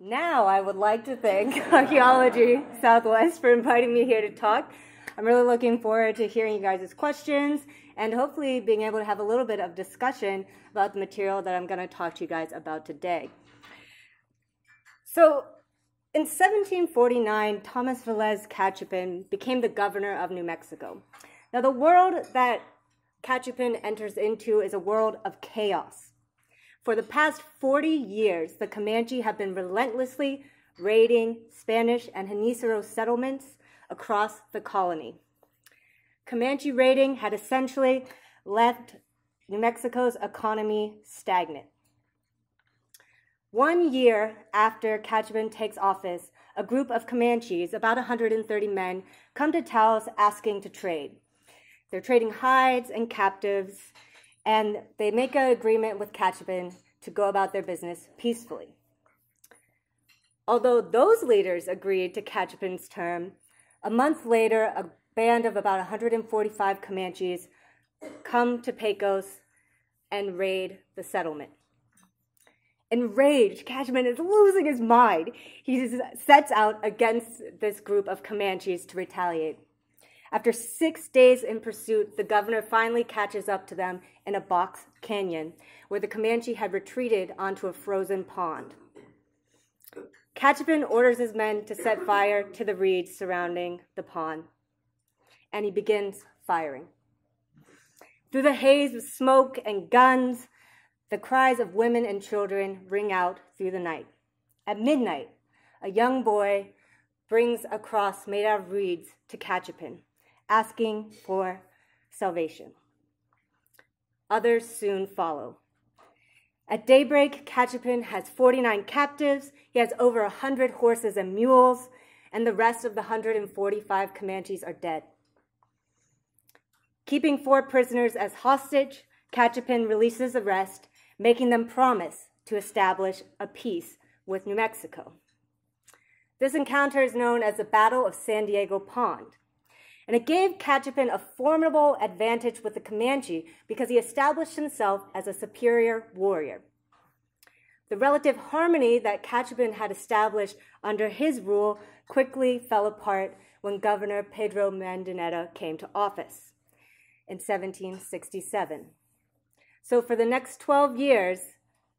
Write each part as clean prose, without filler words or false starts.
Now I would like to thank Archaeology Southwest for inviting me here to talk. I'm really looking forward to hearing you guys' questions and hopefully being able to have a little bit of discussion about the material that I'm going to talk to you guys about today. So in 1749, Thomas Vélez Cachupin became the governor of New Mexico. Now the world that Cachupin enters into is a world of chaos. For the past 40 years, the Comanche have been relentlessly raiding Spanish and Genízaro settlements across the colony. Comanche raiding had essentially left New Mexico's economy stagnant. 1 year after Cachupin takes office, a group of Comanches, about 130 men, come to Taos asking to trade. They're trading hides and captives, and they make an agreement with Cachupin to go about their business peacefully. Although those leaders agreed to Cachupin's term, a month later, a band of about 145 Comanches come to Pecos and raid the settlement. Enraged, Cachupin is losing his mind. He sets out against this group of Comanches to retaliate. After 6 days in pursuit, the governor finally catches up to them in a box canyon where the Comanche had retreated onto a frozen pond. Cachupin orders his men to set fire to the reeds surrounding the pond, and he begins firing. Through the haze of smoke and guns, the cries of women and children ring out through the night. At midnight, a young boy brings a cross made out of reeds to Cachupin, asking for salvation. Others soon follow. At daybreak, Cachupin has 49 captives, he has over 100 horses and mules, and the rest of the 145 Comanches are dead. Keeping 4 prisoners as hostage, Cachupin releases the rest, making them promise to establish a peace with New Mexico. This encounter is known as the Battle of San Diego Pond, and it gave Cachupin a formidable advantage with the Comanche because he established himself as a superior warrior. The relative harmony that Cachupin had established under his rule quickly fell apart when Governor Pedro Mandoneta came to office in 1767. So for the next 12 years,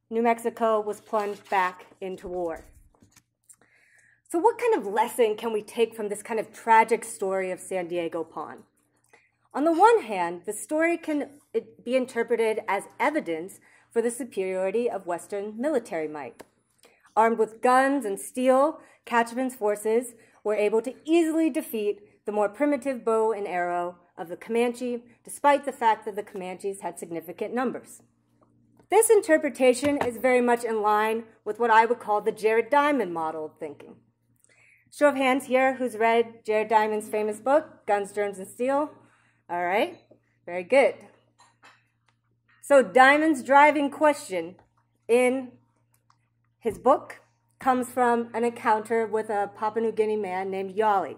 New Mexico was plunged back into war. So what kind of lesson can we take from this kind of tragic story of San Diego Pond? On the one hand, the story can be interpreted as evidence for the superiority of Western military might. Armed with guns and steel, Cachupin's forces were able to easily defeat the more primitive bow and arrow of the Comanche, despite the fact that the Comanches had significant numbers. This interpretation is very much in line with what I would call the Jared Diamond model of thinking. Show of hands here, who's read Jared Diamond's famous book, Guns, Germs, and Steel? All right, very good. So Diamond's driving question in his book comes from an encounter with a Papua New Guinea man named Yali,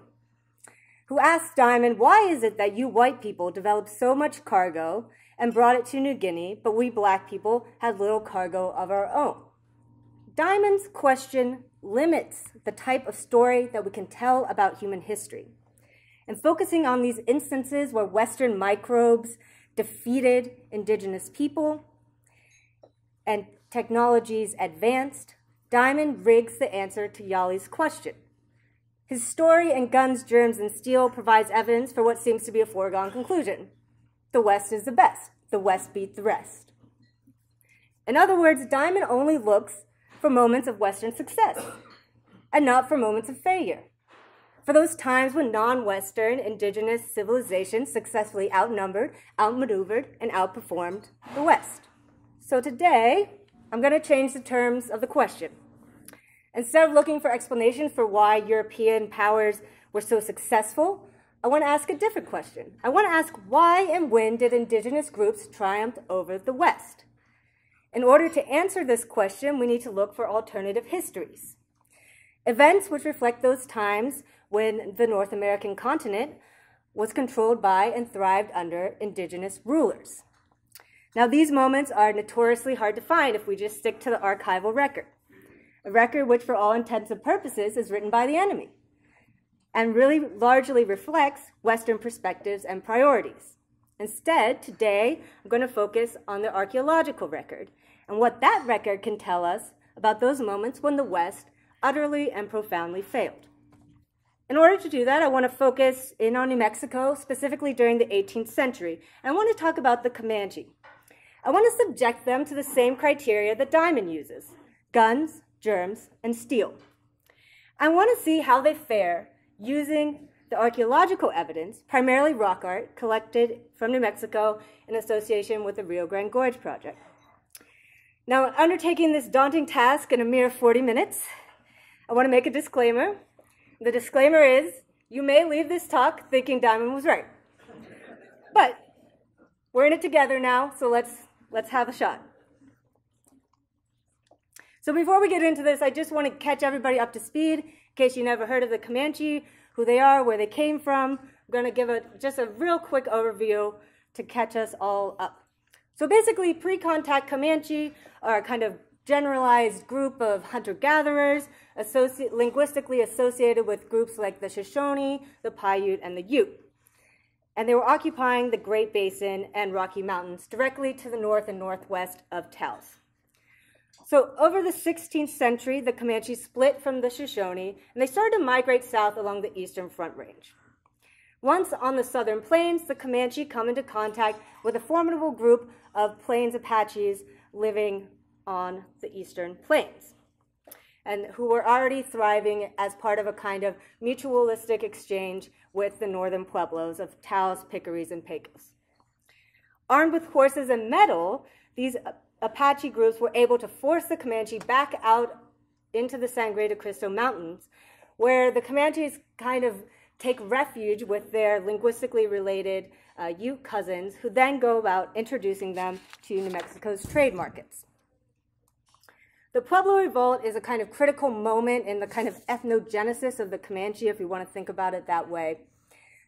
who asked Diamond, why is it that you white people developed so much cargo and brought it to New Guinea, but we black people had little cargo of our own? Diamond's question limits the type of story that we can tell about human history. And focusing on these instances where Western microbes defeated indigenous people and technologies advanced, Diamond rigs the answer to Yali's question. His story in Guns, Germs, and Steel provides evidence for what seems to be a foregone conclusion. The West is the best. The West beat the rest. In other words, Diamond only looks for moments of Western success and not for moments of failure. For those times when non-Western indigenous civilizations successfully outnumbered, outmaneuvered, and outperformed the West. So today, I'm going to change the terms of the question. Instead of looking for explanations for why European powers were so successful, I want to ask a different question. I want to ask why and when did indigenous groups triumph over the West? In order to answer this question, we need to look for alternative histories. Events which reflect those times when the North American continent was controlled by and thrived under indigenous rulers. Now, these moments are notoriously hard to find if we just stick to the archival record. a record which for all intents and purposes is written by the enemy and really largely reflects Western perspectives and priorities. Instead, today, I'm going to focus on the archaeological record and what that record can tell us about those moments when the West utterly and profoundly failed. In order to do that, I want to focus in on New Mexico, specifically during the 18th century, and I want to talk about the Comanche. I want to subject them to the same criteria that Diamond uses: guns, germs, and steel. I want to see how they fare using the archaeological evidence, primarily rock art, collected from New Mexico in association with the Rio Grande Gorge Project. Now, undertaking this daunting task in a mere 40 minutes, I want to make a disclaimer. The disclaimer is, you may leave this talk thinking Diamond was right. But we're in it together now, so let's have a shot. So before we get into this, I just want to catch everybody up to speed in case you never heard of the Comanche, who they are, where they came from. I'm going to give just a real quick overview to catch us all up. So basically, pre-contact Comanche are a kind of generalized group of hunter-gatherers linguistically associated with groups like the Shoshone, the Paiute, and the Ute. And they were occupying the Great Basin and Rocky Mountains directly to the north and northwest of Taos. So over the 16th century, the Comanche split from the Shoshone, and they started to migrate south along the eastern Front Range. Once on the southern plains, the Comanche come into contact with a formidable group of Plains Apaches living on the eastern plains, and who were already thriving as part of a kind of mutualistic exchange with the northern pueblos of Taos, Picaris, and Pecos. Armed with horses and metal, these Apache groups were able to force the Comanche back out into the Sangre de Cristo Mountains, where the Comanches kind of take refuge with their linguistically related Ute cousins, who then go about introducing them to New Mexico's trade markets. The Pueblo Revolt is a kind of critical moment in the kind of ethnogenesis of the Comanche, if you want to think about it that way.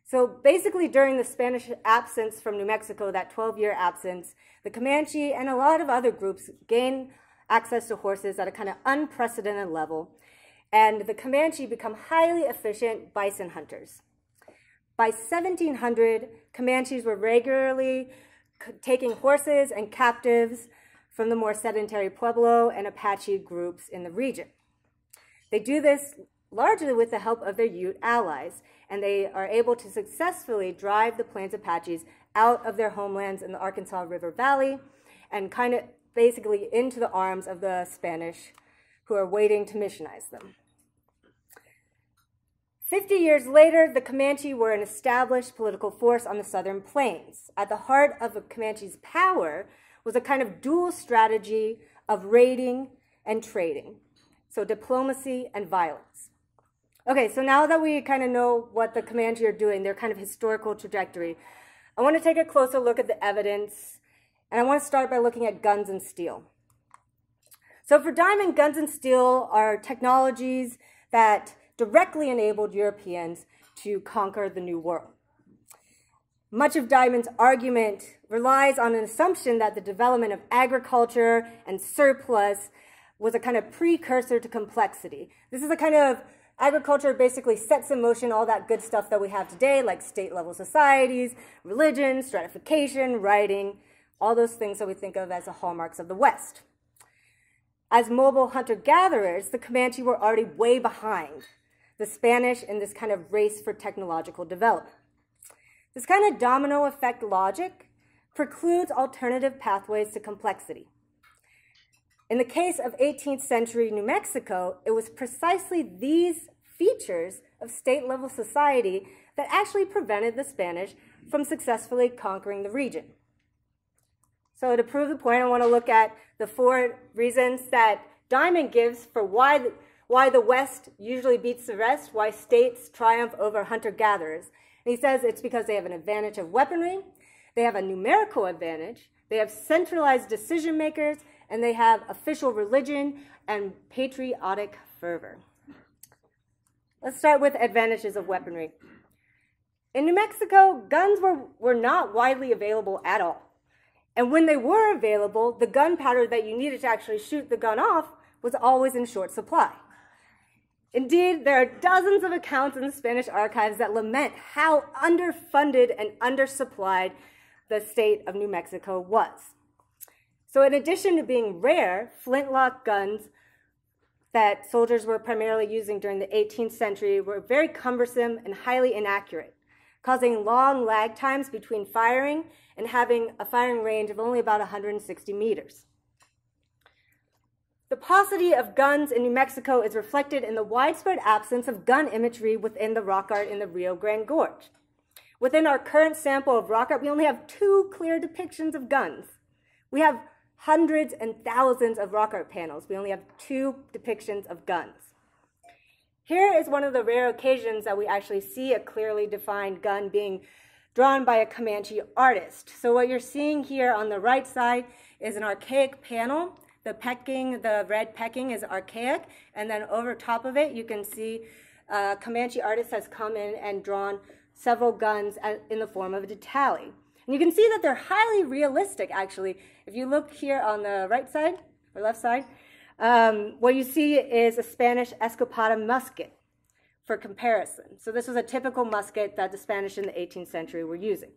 So basically, during the Spanish absence from New Mexico, that 12-year absence, the Comanche and a lot of other groups gain access to horses at a kind of unprecedented level, and the Comanche become highly efficient bison hunters. By 1700, Comanches were regularly taking horses and captives from the more sedentary Pueblo and Apache groups in the region. They do this largely with the help of their Ute allies, and they are able to successfully drive the Plains Apaches out of their homelands in the Arkansas River Valley and kind of basically into the arms of the Spanish, who are waiting to missionize them. 50 years later, the Comanche were an established political force on the southern plains. At the heart of the Comanche's power was a kind of dual strategy of raiding and trading, so diplomacy and violence. Okay, so now that we kind of know what the Comanche are doing, their kind of historical trajectory, I want to take a closer look at the evidence, and I want to start by looking at guns and steel. So for Diamond, guns and steel are technologies that directly enabled Europeans to conquer the New World. Much of Diamond's argument relies on an assumption that the development of agriculture and surplus was a kind of precursor to complexity. This is a kind of agriculture basically sets in motion all that good stuff that we have today, like state-level societies, religion, stratification, writing, all those things that we think of as the hallmarks of the West. As mobile hunter-gatherers, the Comanche were already way behind the Spanish in this kind of race for technological development. This kind of domino effect logic precludes alternative pathways to complexity. In the case of 18th century New Mexico, it was precisely these features of state-level society that actually prevented the Spanish from successfully conquering the region. So to prove the point, I want to look at the 4 reasons that Diamond gives for why the West usually beats the rest, why states triumph over hunter-gatherers. He says it's because they have an advantage of weaponry, they have a numerical advantage, they have centralized decision makers, and they have official religion and patriotic fervor. Let's start with advantages of weaponry. In New Mexico, guns were not widely available at all. And when they were available, the gunpowder that you needed to actually shoot the gun off was always in short supply. Indeed, there are dozens of accounts in the Spanish archives that lament how underfunded and undersupplied the state of New Mexico was. So in addition to being rare, flintlock guns that soldiers were primarily using during the 18th century were very cumbersome and highly inaccurate, causing long lag times between firing and having a firing range of only about 160 meters. The paucity of guns in New Mexico is reflected in the widespread absence of gun imagery within the rock art in the Rio Grande Gorge. Within our current sample of rock art, we only have 2 clear depictions of guns. We have hundreds and thousands of rock art panels. We only have 2 depictions of guns. Here is one of the rare occasions that we actually see a clearly defined gun being drawn by a Comanche artist. So what you're seeing here on the right side is an archaic panel. The pecking, the red pecking is archaic, and then over top of it, you can see a Comanche artist has come in and drawn several guns in the form of a detalle. And you can see that they're highly realistic, actually. If you look here on the right side, or left side, what you see is a Spanish escopeta musket for comparison. So this was a typical musket that the Spanish in the 18th century were using.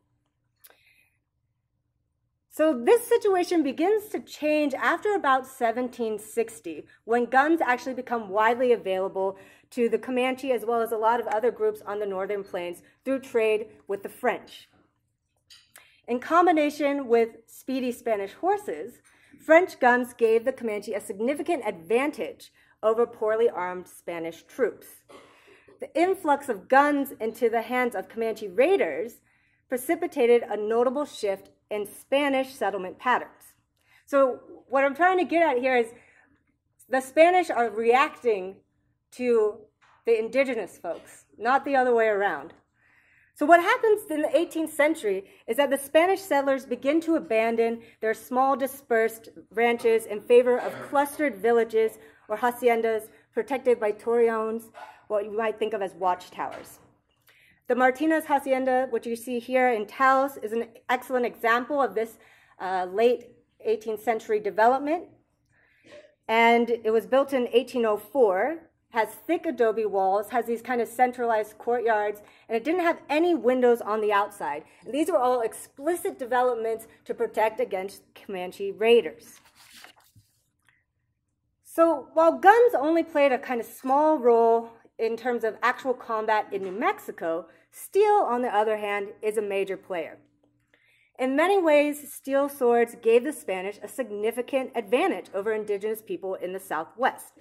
So this situation begins to change after about 1760, when guns actually become widely available to the Comanche as well as a lot of other groups on the northern plains through trade with the French. In combination with speedy Spanish horses, French guns gave the Comanche a significant advantage over poorly armed Spanish troops. The influx of guns into the hands of Comanche raiders precipitated a notable shift in Spanish settlement patterns. So what I'm trying to get at here is the Spanish are reacting to the indigenous folks, not the other way around. So what happens in the 18th century is that the Spanish settlers begin to abandon their small dispersed ranches in favor of clustered villages or haciendas protected by torreones, what you might think of as watchtowers. The Martinez Hacienda, which you see here in Taos, is an excellent example of this late 18th century development. And it was built in 1804, has thick adobe walls, has these kind of centralized courtyards, and it didn't have any windows on the outside. And these were all explicit developments to protect against Comanche raiders. So while guns only played a kind of small role in terms of actual combat in New Mexico, steel, on the other hand, is a major player. In many ways, steel swords gave the Spanish a significant advantage over indigenous people in the Southwest.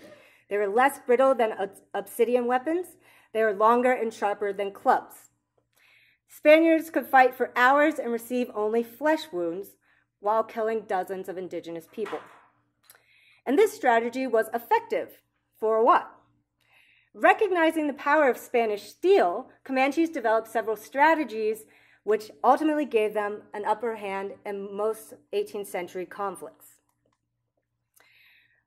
They were less brittle than obsidian weapons. They were longer and sharper than clubs. Spaniards could fight for hours and receive only flesh wounds while killing dozens of indigenous people. And this strategy was effective for a while. Recognizing the power of Spanish steel, Comanches developed several strategies which ultimately gave them an upper hand in most 18th century conflicts.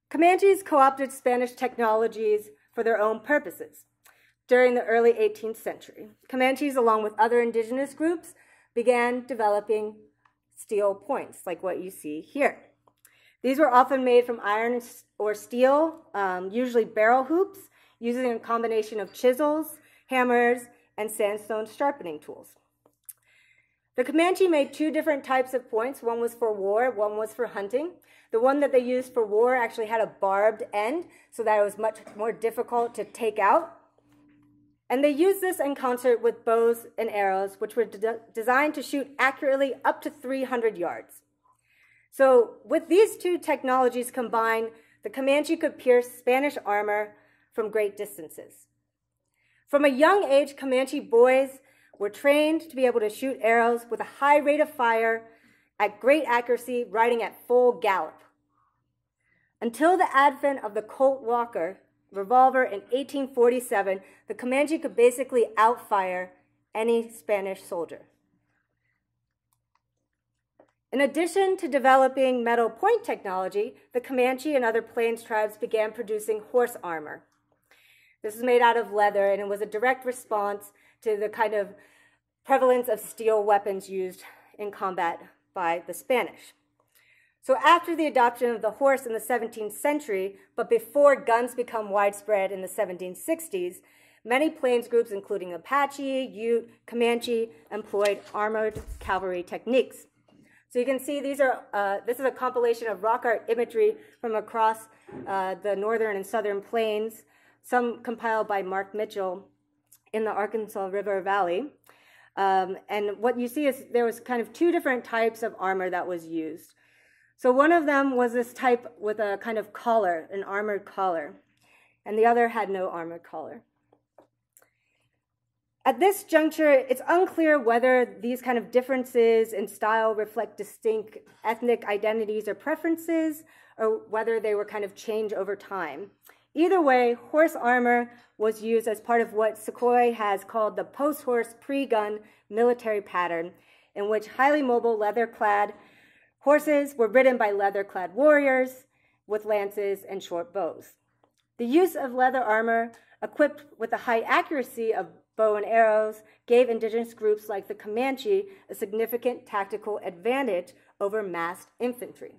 Comanches co-opted Spanish technologies for their own purposes. During the early 18th century, Comanches, along with other indigenous groups, began developing steel points, like what you see here. These were often made from iron or steel, usually barrel hoops, using a combination of chisels, hammers, and sandstone sharpening tools. The Comanche made 2 different types of points. One was for war, one was for hunting. The one that they used for war actually had a barbed end, so that it was much more difficult to take out. And they used this in concert with bows and arrows, which were designed to shoot accurately up to 300 yards. So with these 2 technologies combined, the Comanche could pierce Spanish armor from great distances. From a young age, Comanche boys were trained to be able to shoot arrows with a high rate of fire at great accuracy, riding at full gallop. Until the advent of the Colt Walker revolver in 1847, the Comanche could basically outfire any Spanish soldier. In addition to developing metal point technology, the Comanche and other plains tribes began producing horse armor. This was made out of leather, and it was a direct response to the kind of prevalence of steel weapons used in combat by the Spanish. So after the adoption of the horse in the 17th century, but before guns become widespread in the 1760s, many plains groups, including Apache, Ute, Comanche, employed armored cavalry techniques. So you can see these are, this is a compilation of rock art imagery from across the northern and southern plains, some compiled by Mark Mitchell in the Arkansas River Valley. And what you see is there was kind of two different types of armor that was used. So one of them was this type with a kind of collar, an armored collar, and the other had no armored collar. At this juncture, it's unclear whether these kind of differences in style reflect distinct ethnic identities or preferences, or whether they were kind of changed over time. Either way, horse armor was used as part of what Secoy has called the post-horse, pre-gun military pattern, in which highly mobile leather-clad horses were ridden by leather-clad warriors with lances and short bows. The use of leather armor, equipped with the high accuracy of bow and arrows, gave indigenous groups like the Comanche a significant tactical advantage over massed infantry.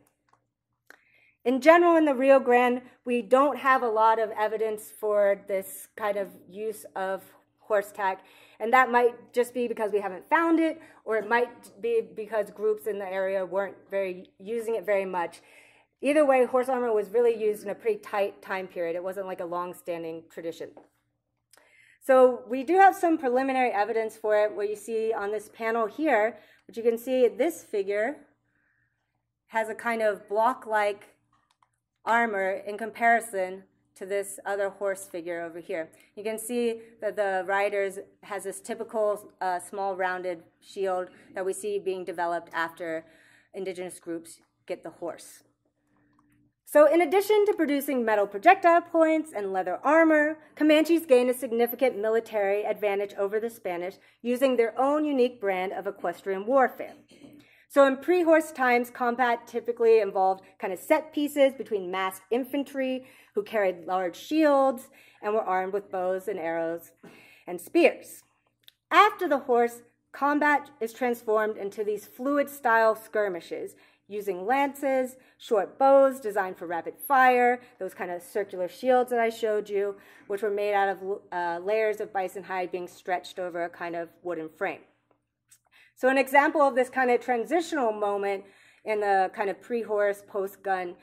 In general, in the Rio Grande, we don't have a lot of evidence for this kind of use of horse tack, and that might just be because we haven't found it, or it might be because groups in the area weren't using it very much. Either way, horse armor was really used in a pretty tight time period. It wasn't like a long-standing tradition. So we do have some preliminary evidence for it, what you see on this panel here, which you can see this figure has a kind of block-like armor in comparison to this other horse figure over here. You can see that the rider has this typical small rounded shield that we see being developed after indigenous groups get the horse. So in addition to producing metal projectile points and leather armor, Comanches gained a significant military advantage over the Spanish using their own unique brand of equestrian warfare. So in pre-horse times, combat typically involved kind of set pieces between massed infantry who carried large shields and were armed with bows and arrows and spears. After the horse, combat is transformed into these fluid-style skirmishes using lances, short bows designed for rapid fire, those kind of circular shields that I showed you, which were made out of layers of bison hide being stretched over a kind of wooden frame. So an example of this kind of transitional moment in the kind of pre-horse, post-gun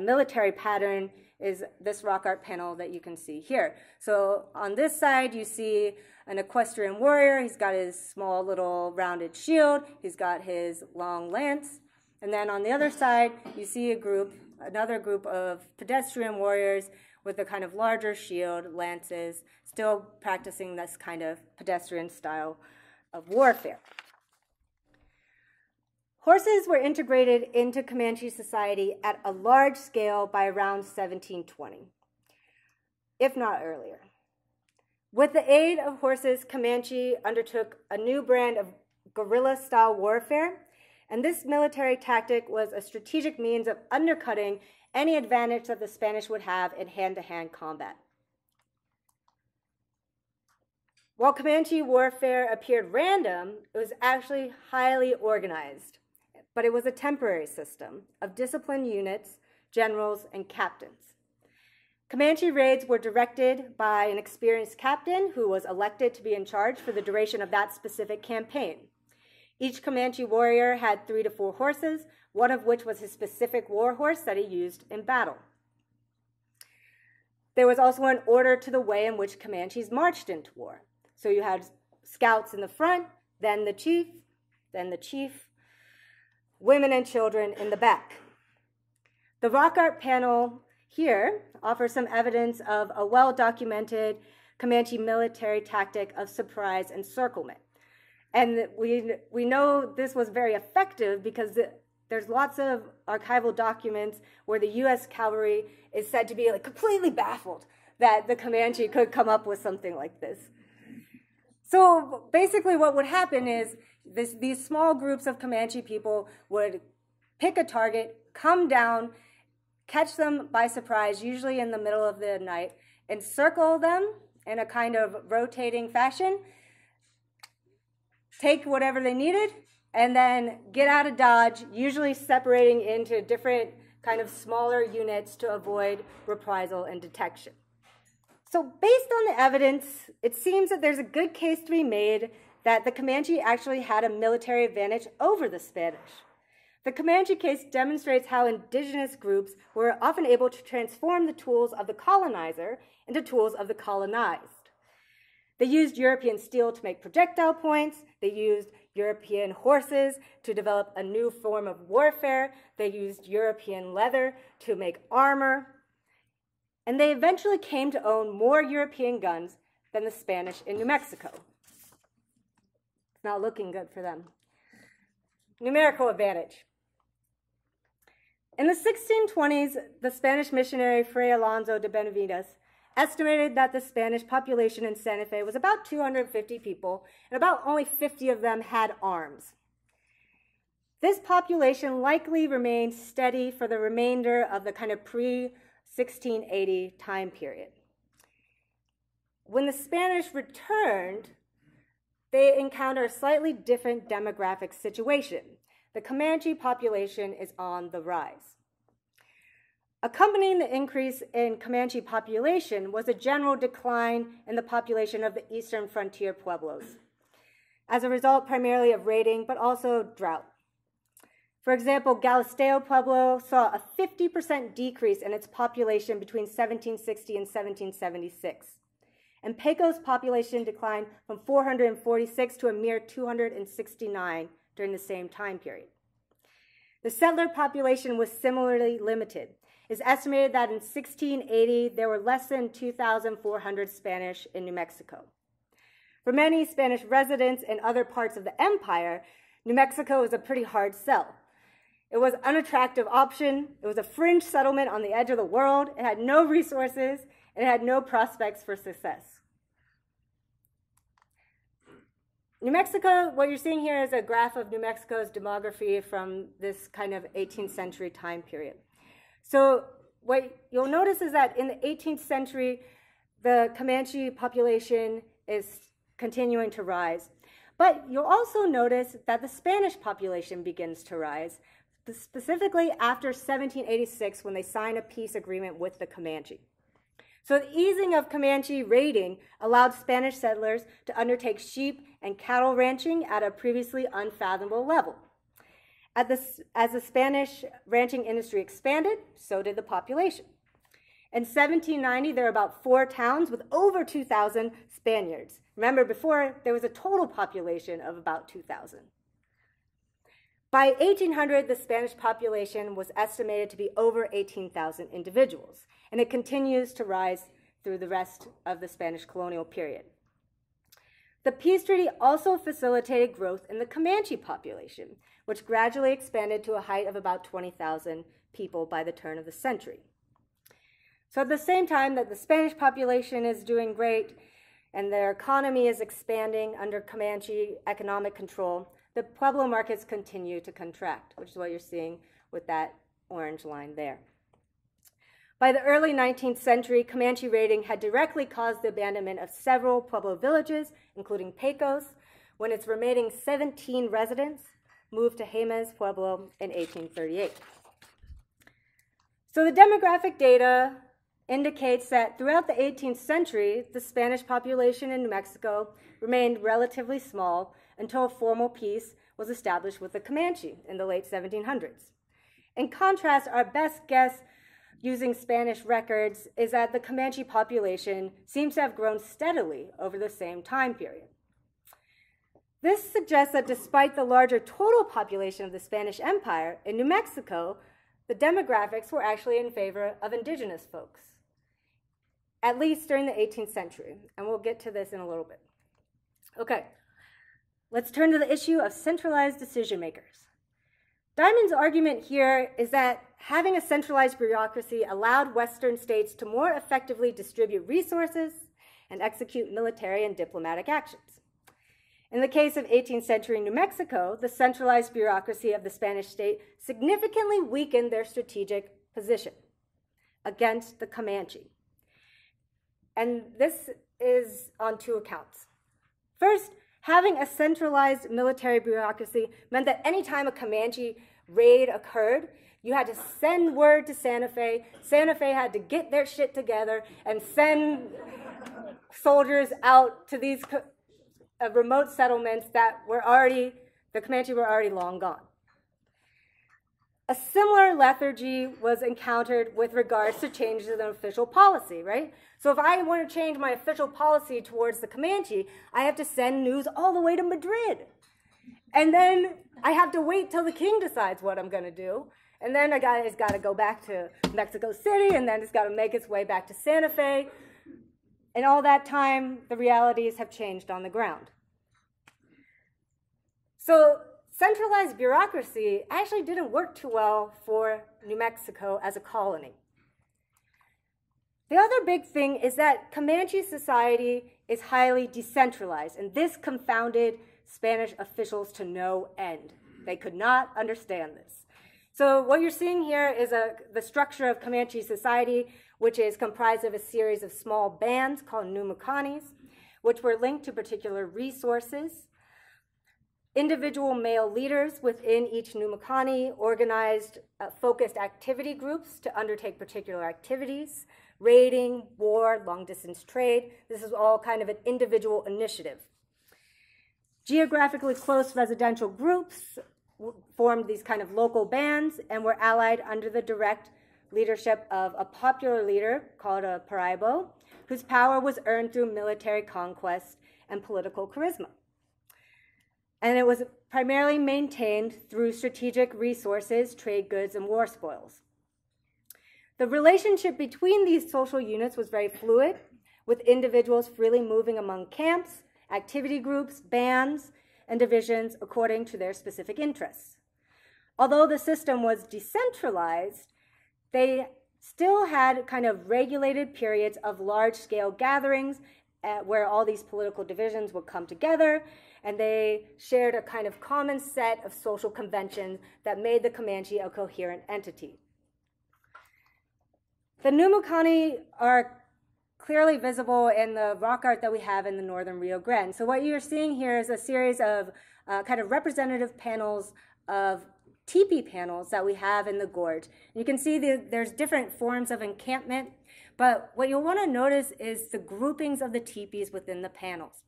military pattern is this rock art panel that you can see here. So on this side, you see an equestrian warrior. He's got his small little rounded shield. He's got his long lance. And then on the other side, you see a group, another group of pedestrian warriors with a kind of larger shield, lances, still practicing this kind of pedestrian style of warfare. Horses were integrated into Comanche society at a large scale by around 1720, if not earlier. With the aid of horses, Comanche undertook a new brand of guerrilla-style warfare, and this military tactic was a strategic means of undercutting any advantage that the Spanish would have in hand-to-hand combat. While Comanche warfare appeared random, it was actually highly organized. But it was a temporary system of disciplined units, generals, and captains. Comanche raids were directed by an experienced captain who was elected to be in charge for the duration of that specific campaign. Each Comanche warrior had 3 to 4 horses, one of which was his specific war horse that he used in battle. There was also an order to the way in which Comanches marched into war. So you had scouts in the front, then the chief, women and children in the back. The rock art panel here offers some evidence of a well-documented Comanche military tactic of surprise encirclement. And we know this was very effective because there's lots of archival documents where the U.S. cavalry is said to be like completely baffled that the Comanche could come up with something like this. So basically what would happen is these small groups of Comanche people would pick a target, come down, catch them by surprise, usually in the middle of the night, encircle them in a kind of rotating fashion, take whatever they needed, and then get out of Dodge, usually separating into different kind of smaller units to avoid reprisal and detection. So based on the evidence, it seems that there's a good case to be made that the Comanche actually had a military advantage over the Spanish. The Comanche case demonstrates how indigenous groups were often able to transform the tools of the colonizer into tools of the colonized. They used European steel to make projectile points. They used European horses to develop a new form of warfare. They used European leather to make armor. And they eventually came to own more European guns than the Spanish in New Mexico. It's not looking good for them. Numerical advantage. In the 1620s, the Spanish missionary Fray Alonso de Benavides estimated that the Spanish population in Santa Fe was about 250 people, and about only 50 of them had arms. This population likely remained steady for the remainder of the kind of pre-1680 time period. When the Spanish returned, they encounter a slightly different demographic situation. The Comanche population is on the rise. Accompanying the increase in Comanche population was a general decline in the population of the eastern frontier pueblos, as a result primarily of raiding, but also drought. For example, Galisteo Pueblo saw a 50% decrease in its population between 1760 and 1776, and Pecos' population declined from 446 to a mere 269 during the same time period. The settler population was similarly limited. It's estimated that in 1680, there were less than 2,400 Spanish in New Mexico. For many Spanish residents in other parts of the empire, New Mexico was a pretty hard sell. It was an unattractive option. It was a fringe settlement on the edge of the world. It had no resources, and it had no prospects for success. New Mexico, what you're seeing here is a graph of New Mexico's demography from this kind of 18th century time period. So what you'll notice is that in the 18th century, the Comanche population is continuing to rise. But you'll also notice that the Spanish population begins to rise, specifically after 1786 when they sign a peace agreement with the Comanche. So the easing of Comanche raiding allowed Spanish settlers to undertake sheep and cattle ranching at a previously unfathomable level. As the Spanish ranching industry expanded, so did the population. In 1790, there were about 4 towns with over 2,000 Spaniards. Remember, before, there was a total population of about 2,000. By 1800, the Spanish population was estimated to be over 18,000 individuals, and it continues to rise through the rest of the Spanish colonial period. The peace treaty also facilitated growth in the Comanche population, which gradually expanded to a height of about 20,000 people by the turn of the century. So at the same time that the Spanish population is doing great and their economy is expanding under Comanche economic control, the Pueblo markets continue to contract, which is what you're seeing with that orange line there. By the early 19th century, Comanche raiding had directly caused the abandonment of several Pueblo villages, including Pecos, when its remaining 17 residents moved to Jemez Pueblo in 1838. So the demographic data indicates that throughout the 18th century, the Spanish population in New Mexico remained relatively small until formal peace was established with the Comanche in the late 1700s. In contrast, our best guess using Spanish records is that the Comanche population seems to have grown steadily over the same time period. This suggests that despite the larger total population of the Spanish Empire, in New Mexico, the demographics were actually in favor of indigenous folks, at least during the 18th century, and we'll get to this in a little bit. Okay, let's turn to the issue of centralized decision makers. Diamond's argument here is that having a centralized bureaucracy allowed Western states to more effectively distribute resources and execute military and diplomatic actions. In the case of 18th century New Mexico, the centralized bureaucracy of the Spanish state significantly weakened their strategic position against the Comanche. And this is on 2 accounts. First, Having a centralized military bureaucracy meant that any time a Comanche raid occurred, you had to send word to Santa Fe. Santa Fe had to get their shit together and send soldiers out to these remote settlements that were already, the Comanche were already long gone. A similar lethargy was encountered with regards to changes in official policy, right? So if I want to change my official policy towards the Comanche, I have to send news all the way to Madrid. And then I have to wait till the king decides what I'm going to do. And then it's got to go back to Mexico City, and then it's got to make its way back to Santa Fe. And all that time, the realities have changed on the ground. So centralized bureaucracy actually didn't work too well for New Mexico as a colony. The other big thing is that Comanche society is highly decentralized, and this confounded Spanish officials to no end. They could not understand this. So what you're seeing here is the structure of Comanche society, which is comprised of a series of small bands called Numakanis, which were linked to particular resources. Individual male leaders within each Numakani organized focused activity groups to undertake particular activities, raiding, war, long-distance trade. This is all kind of an individual initiative. Geographically close residential groups formed these kind of local bands and were allied under the direct leadership of a popular leader called a paraibo, whose power was earned through military conquest and political charisma. And it was primarily maintained through strategic resources, trade goods, and war spoils. The relationship between these social units was very fluid, with individuals freely moving among camps, activity groups, bands, and divisions according to their specific interests. Although the system was decentralized, they still had kind of regulated periods of large-scale gatherings where all these political divisions would come together, and they shared a kind of common set of social conventions that made the Comanche a coherent entity. The Numakani are clearly visible in the rock art that we have in the northern Rio Grande. So what you're seeing here is a series of kind of representative panels of teepee panels that we have in the gorge. You can see there's different forms of encampment, but what you'll want to notice is the groupings of the teepees within the panels.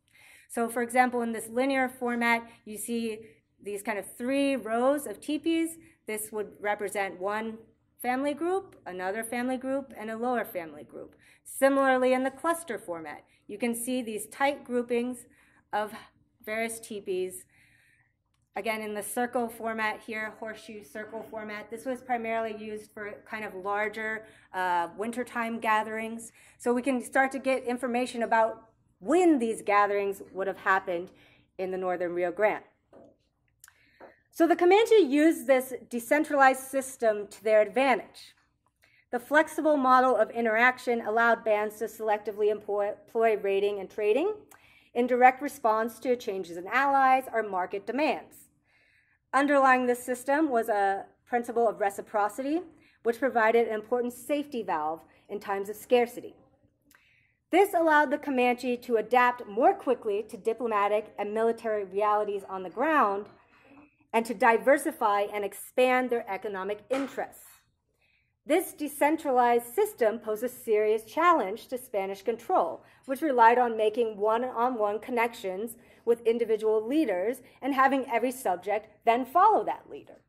So for example, in this linear format, you see these kind of 3 rows of teepees. This would represent one family group, another family group, and a lower family group. Similarly, in the cluster format, you can see these tight groupings of various teepees. Again, in the circle format here, horseshoe circle format, this was primarily used for kind of larger wintertime gatherings. So we can start to get information about when these gatherings would have happened in the northern Rio Grande. So the Comanche used this decentralized system to their advantage. The flexible model of interaction allowed bands to selectively employ raiding and trading in direct response to changes in allies or market demands. Underlying this system was a principle of reciprocity, which provided an important safety valve in times of scarcity. This allowed the Comanche to adapt more quickly to diplomatic and military realities on the ground and to diversify and expand their economic interests. This decentralized system posed a serious challenge to Spanish control, which relied on making one-on-one connections with individual leaders and having every subject then follow that leader.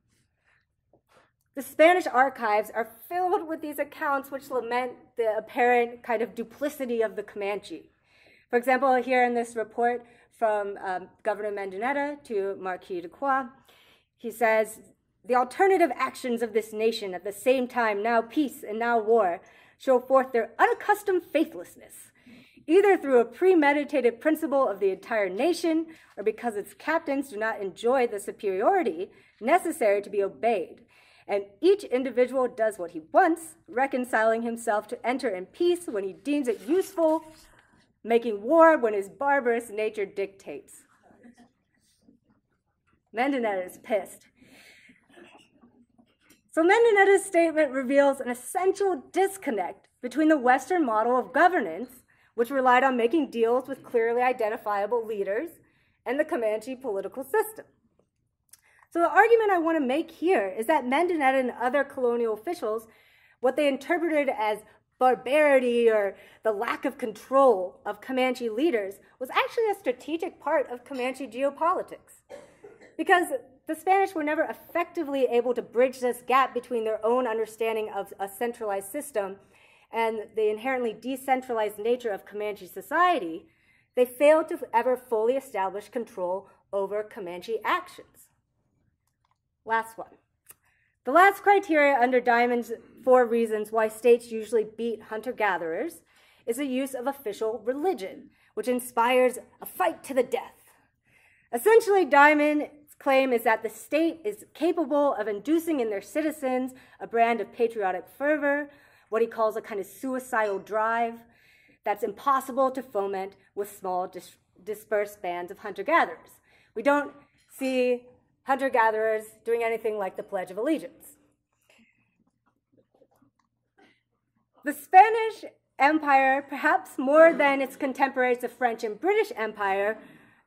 The Spanish archives are filled with these accounts which lament the apparent kind of duplicity of the Comanche. For example, here in this report from Governor Mendinueta to Marquis de Croix, he says, "The alternative actions of this nation at the same time, now peace and now war, show forth their unaccustomed faithlessness, either through a premeditated principle of the entire nation or because its captains do not enjoy the superiority necessary to be obeyed. And each individual does what he wants, reconciling himself to enter in peace when he deems it useful, making war when his barbarous nature dictates." Mendinueta is pissed. So Mendinueta's statement reveals an essential disconnect between the Western model of governance, which relied on making deals with clearly identifiable leaders, and the Comanche political system. So the argument I want to make here is that Mendoneta and other colonial officials, what they interpreted as barbarity or the lack of control of Comanche leaders, was actually a strategic part of Comanche geopolitics, because the Spanish were never effectively able to bridge this gap between their own understanding of a centralized system and the inherently decentralized nature of Comanche society. They failed to ever fully establish control over Comanche actions. Last one. The last criteria under Diamond's 4 reasons why states usually beat hunter-gatherers is the use of official religion, which inspires a fight to the death. Essentially, Diamond's claim is that the state is capable of inducing in their citizens a brand of patriotic fervor, what he calls a kind of suicidal drive, that's impossible to foment with small dispersed bands of hunter-gatherers. We don't see hunter-gatherers doing anything like the Pledge of Allegiance. The Spanish Empire, perhaps more than its contemporaries, the French and British Empire,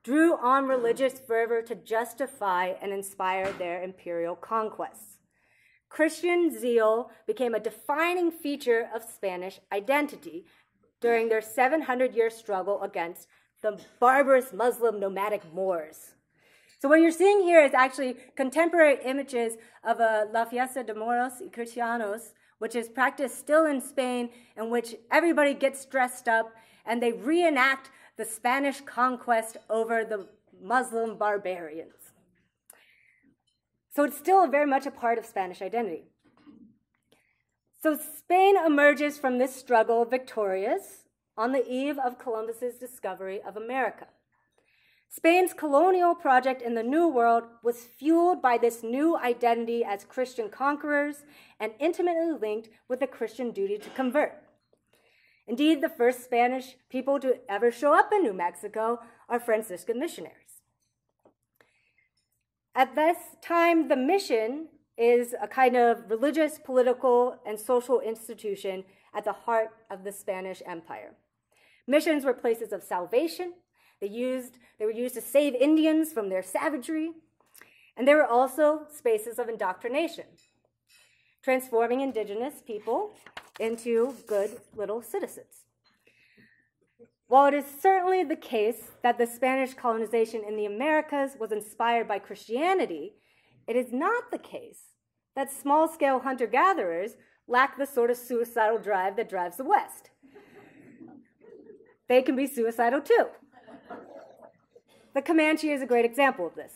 drew on religious fervor to justify and inspire their imperial conquests. Christian zeal became a defining feature of Spanish identity during their 700-year struggle against the barbarous Muslim nomadic Moors. So what you're seeing here is actually contemporary images of La Fiesta de Moros y Cristianos, which is practiced still in Spain, in which everybody gets dressed up and they reenact the Spanish conquest over the Muslim barbarians. So it's still very much a part of Spanish identity. So Spain emerges from this struggle victorious on the eve of Columbus's discovery of America. Spain's colonial project in the New World was fueled by this new identity as Christian conquerors and intimately linked with the Christian duty to convert. Indeed, the first Spanish people to ever show up in New Mexico are Franciscan missionaries. At this time, the mission is a kind of religious, political, and social institution at the heart of the Spanish Empire. Missions were places of salvation. They were used to save Indians from their savagery, and they were also spaces of indoctrination, transforming indigenous people into good little citizens. While it is certainly the case that the Spanish colonization in the Americas was inspired by Christianity, it is not the case that small-scale hunter-gatherers lack the sort of suicidal drive that drives the West. They can be suicidal too. The Comanche is a great example of this.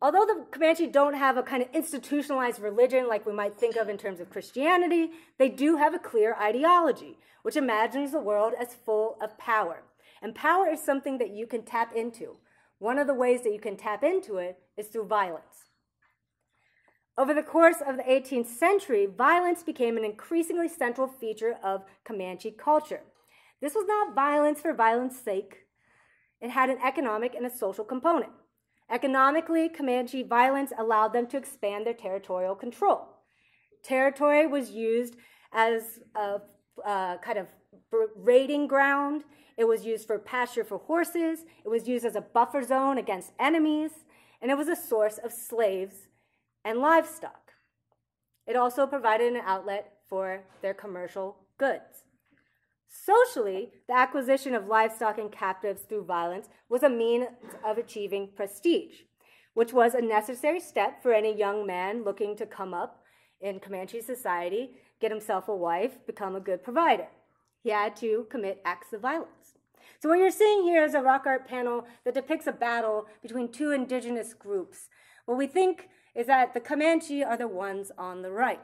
Although the Comanche don't have a kind of institutionalized religion like we might think of in terms of Christianity, they do have a clear ideology, which imagines the world as full of power. And power is something that you can tap into. One of the ways that you can tap into it is through violence. Over the course of the 18th century, violence became an increasingly central feature of Comanche culture. This was not violence for violence's sake. It had an economic and a social component. Economically, Comanche violence allowed them to expand their territorial control. Territory was used as a kind of raiding ground. It was used for pasture for horses. It was used as a buffer zone against enemies. And it was a source of slaves and livestock. It also provided an outlet for their commercial goods. Socially, the acquisition of livestock and captives through violence was a means of achieving prestige, which was a necessary step for any young man looking to come up in Comanche society, get himself a wife, become a good provider. He had to commit acts of violence. So what you're seeing here is a rock art panel that depicts a battle between 2 indigenous groups. What we think is that the Comanche are the ones on the right.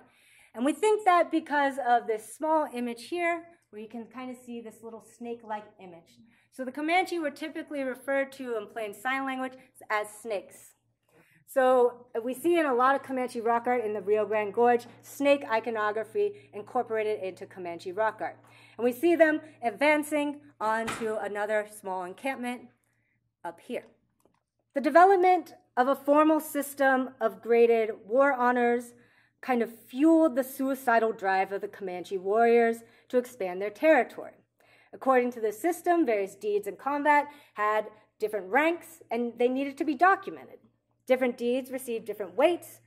And we think that because of this small image here, where you can kind of see this little snake-like image. So the Comanche were typically referred to in plain sign language as snakes. So we see in a lot of Comanche rock art in the Rio Grande Gorge, snake iconography incorporated into Comanche rock art. And we see them advancing onto another small encampment up here. The development of a formal system of graded war honors kind of fueled the suicidal drive of the Comanche warriors to expand their territory. According to the system, various deeds in combat had different ranks, and they needed to be documented. Different deeds received different weights,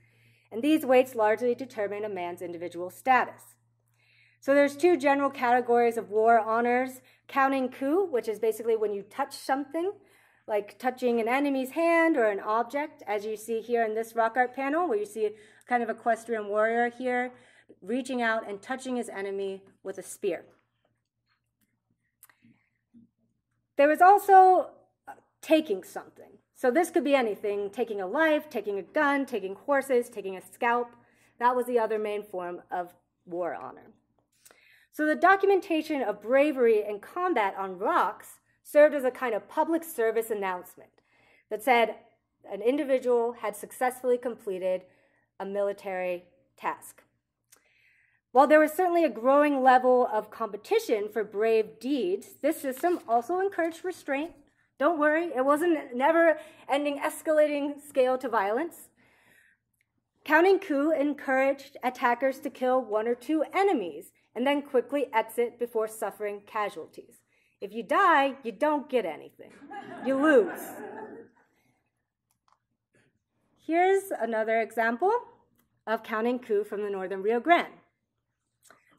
and these weights largely determine a man's individual status. So there's two general categories of war honors, counting coup, which is basically when you touch something, like touching an enemy's hand or an object, as you see here in this rock art panel, where you see kind of equestrian warrior here, reaching out and touching his enemy with a spear. There was also taking something. So this could be anything, taking a life, taking a gun, taking horses, taking a scalp. That was the other main form of war honor. So the documentation of bravery and combat on rocks served as a kind of public service announcement that said an individual had successfully completed a military task. While there was certainly a growing level of competition for brave deeds, this system also encouraged restraint. Don't worry, it wasn't a never-ending escalating scale to violence. Counting coup encouraged attackers to kill one or two enemies and then quickly exit before suffering casualties. If you die, you don't get anything. You lose. Here's another example of counting coup from the northern Rio Grande.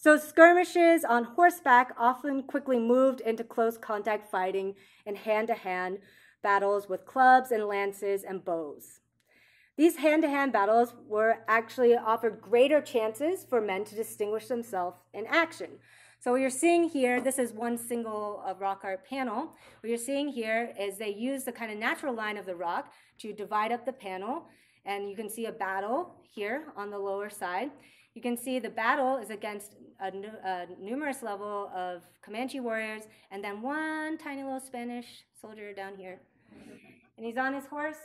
So skirmishes on horseback often quickly moved into close contact fighting and hand-to-hand battles with clubs and lances and bows. These hand-to-hand battles were actually offered greater chances for men to distinguish themselves in action. So what you're seeing here, this is one single rock art panel. What you're seeing here is they use the kind of natural line of the rock to divide up the panel. And you can see a battle here on the lower side. You can see the battle is against a numerous level of Comanche warriors and then one tiny little Spanish soldier down here. And he's on his horse.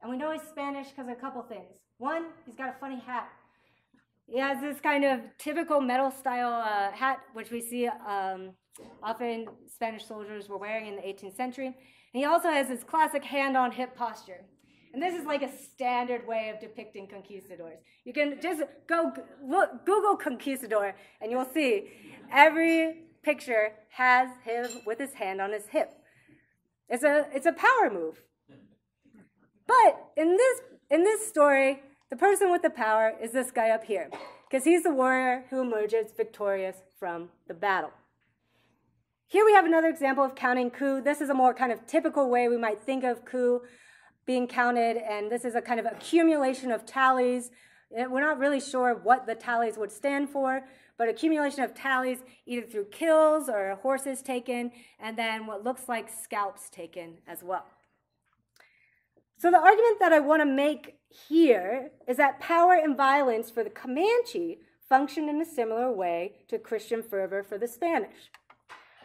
And we know he's Spanish because of a couple things. One, he's got a funny hat. He has this kind of typical metal-style hat, which we see often Spanish soldiers were wearing in the 18th century. And he also has his classic hand-on-hip posture. And this is like a standard way of depicting conquistadors. You can just go look, Google conquistador, and you'll see every picture has him with his hand on his hip. It's a power move. But in this story, the person with the power is this guy up here, because he's the warrior who emerges victorious from the battle. Here we have another example of counting coup. This is a more kind of typical way we might think of coup being counted, and this is a kind of accumulation of tallies. We're not really sure what the tallies would stand for, but accumulation of tallies either through kills or horses taken, and then what looks like scalps taken as well. So the argument that I want to make here is that power and violence for the Comanche functioned in a similar way to Christian fervor for the Spanish.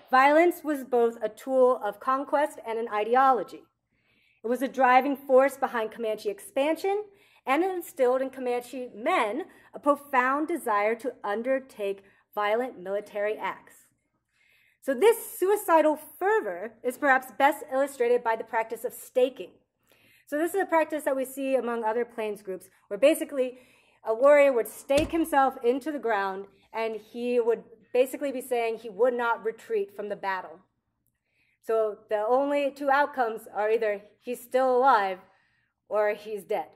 Violence was both a tool of conquest and an ideology. It was a driving force behind Comanche expansion, and it instilled in Comanche men a profound desire to undertake violent military acts. So this suicidal fervor is perhaps best illustrated by the practice of staking. So this is a practice that we see among other plains groups, where basically a warrior would stake himself into the ground, and he would basically be saying he would not retreat from the battle. So the only two outcomes are either he's still alive or he's dead.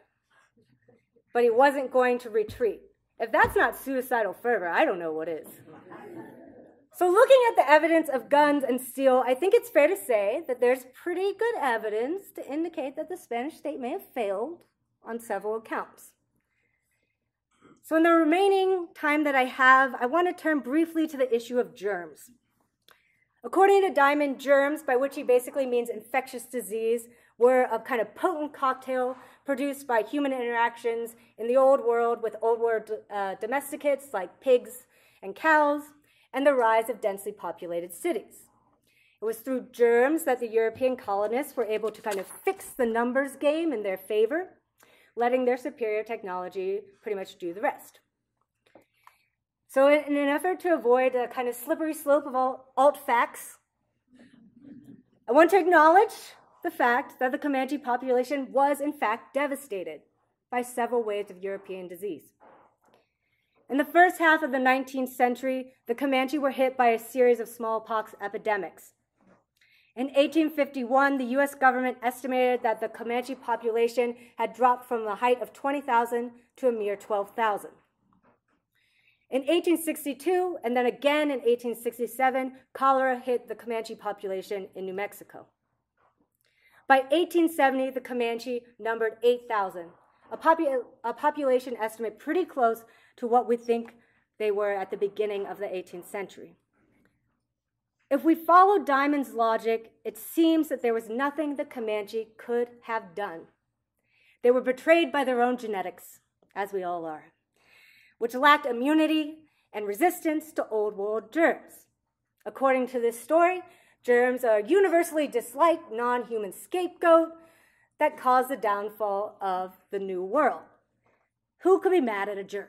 But he wasn't going to retreat. If that's not suicidal fervor, I don't know what is. So looking at the evidence of Guns and Steel, I think it's fair to say that there's pretty good evidence to indicate that the Spanish state may have failed on several accounts. So in the remaining time that I have, I want to turn briefly to the issue of germs. According to Diamond, germs, by which he basically means infectious disease, were a kind of potent cocktail produced by human interactions in the old world with old world domesticates like pigs and cows, and the rise of densely populated cities. It was through germs that the European colonists were able to kind of fix the numbers game in their favor, letting their superior technology pretty much do the rest. So in an effort to avoid a kind of slippery slope of alt facts, I want to acknowledge the fact that the Comanche population was in fact devastated by several waves of European disease. In the first half of the 19th century, the Comanche were hit by a series of smallpox epidemics. In 1851, the U.S. government estimated that the Comanche population had dropped from a height of 20,000 to a mere 12,000. In 1862, and then again in 1867, cholera hit the Comanche population in New Mexico. By 1870, the Comanche numbered 8,000, a population estimate pretty close to what we think they were at the beginning of the 18th century. If we follow Diamond's logic, it seems that there was nothing the Comanche could have done. They were betrayed by their own genetics, as we all are, which lacked immunity and resistance to old world germs. According to this story, germs are a universally disliked non-human scapegoat that caused the downfall of the New World. Who could be mad at a germ?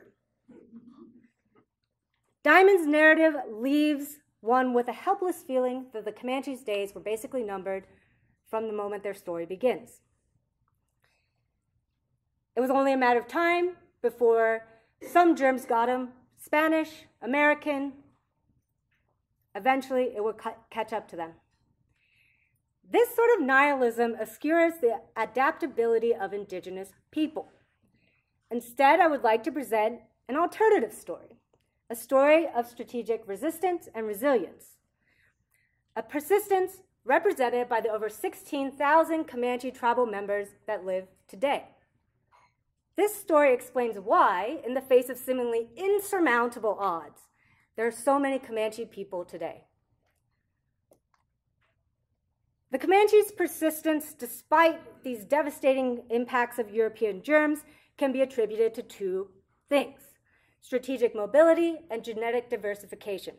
Diamond's narrative leaves one with a helpless feeling that the Comanche's days were basically numbered from the moment their story begins. It was only a matter of time before some germs got him, Spanish, American. Eventually, it would catch up to them. This sort of nihilism obscures the adaptability of indigenous people. Instead, I would like to present an alternative story, a story of strategic resistance and resilience, a persistence represented by the over 16,000 Comanche tribal members that live today. This story explains why, in the face of seemingly insurmountable odds, there are so many Comanche people today. The Comanche's persistence, despite these devastating impacts of European germs, can be attributed to two things: strategic mobility and genetic diversification.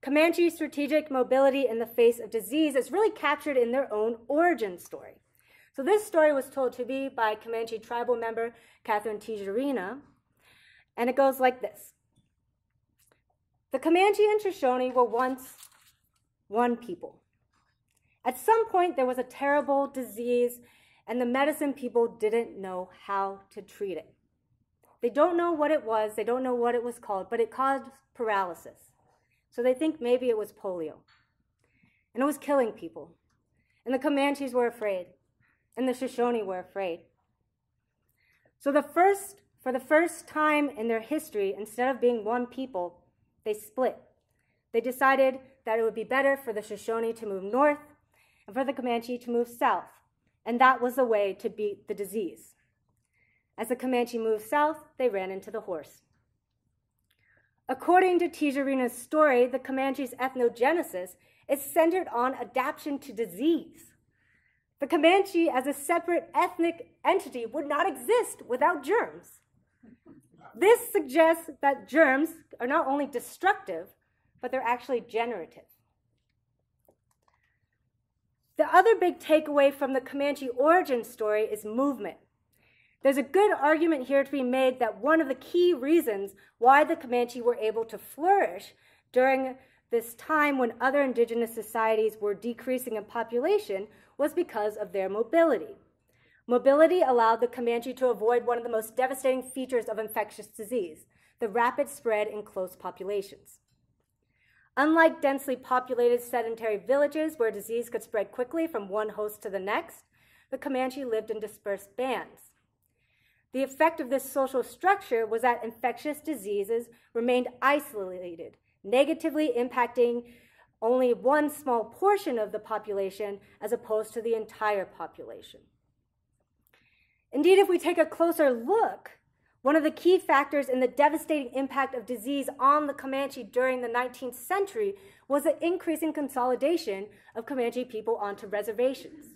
Comanche strategic mobility in the face of disease is really captured in their own origin story. So this story was told to me by Comanche tribal member Catherine Tijerina, and it goes like this. The Comanche and Shoshone were once one people. At some point, there was a terrible disease, and the medicine people didn't know how to treat it. They don't know what it was, they don't know what it was called, but it caused paralysis. So they think maybe it was polio. And it was killing people. And the Comanches were afraid. And the Shoshone were afraid. So for the first time in their history, instead of being one people, they split. They decided that it would be better for the Shoshone to move north and for the Comanche to move south. And that was the way to beat the disease. As the Comanche moved south, they ran into the horse. According to Tijerina's story, the Comanche's ethnogenesis is centered on adaptation to disease. The Comanche as a separate ethnic entity would not exist without germs. This suggests that germs are not only destructive, but they're actually generative. The other big takeaway from the Comanche origin story is movement. There's a good argument here to be made that one of the key reasons why the Comanche were able to flourish during this time when other indigenous societies were decreasing in population was because of their mobility. Mobility allowed the Comanche to avoid one of the most devastating features of infectious disease, the rapid spread in close populations. Unlike densely populated sedentary villages where disease could spread quickly from one host to the next, the Comanche lived in dispersed bands. The effect of this social structure was that infectious diseases remained isolated, negatively impacting only one small portion of the population as opposed to the entire population. Indeed, if we take a closer look, one of the key factors in the devastating impact of disease on the Comanche during the 19th century was the increasing consolidation of Comanche people onto reservations.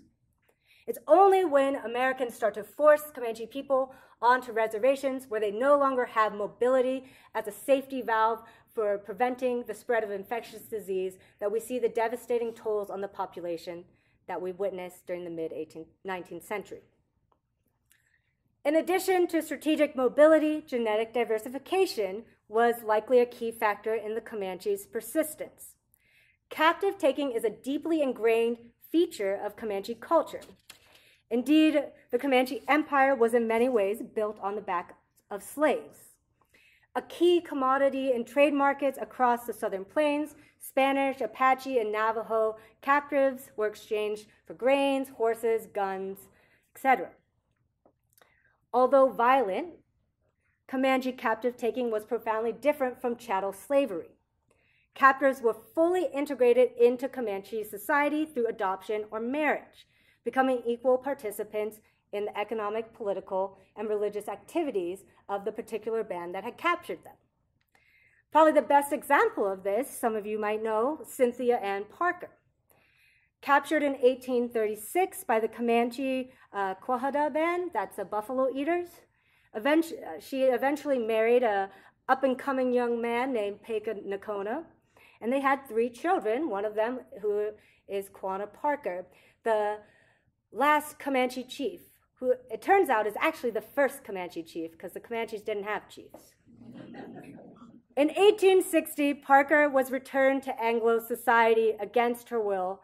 It's only when Americans start to force Comanche people onto reservations where they no longer have mobility as a safety valve for preventing the spread of infectious disease that we see the devastating tolls on the population that we witnessed during the mid-19th century. In addition to strategic mobility, genetic diversification was likely a key factor in the Comanche's persistence. Captive taking is a deeply ingrained feature of Comanche culture. Indeed, the Comanche Empire was in many ways built on the back of slaves. a key commodity in trade markets across the Southern Plains. Spanish, Apache, and Navajo captives were exchanged for grains, horses, guns, etc. Although violent, Comanche captive taking was profoundly different from chattel slavery. Captives were fully integrated into Comanche society through adoption or marriage, becoming equal participants in the economic, political, and religious activities of the particular band that had captured them. Probably the best example of this, some of you might know, Cynthia Ann Parker. Captured in 1836 by the Comanche Quahada band, that's the buffalo eaters, she eventually married a up-and-coming young man named Peka Nakona, and they had 3 children, one of them who is Quanah Parker, the last Comanche chief, who it turns out is actually the first Comanche chief, because the Comanches didn't have chiefs. In 1860, Parker was returned to Anglo society against her will,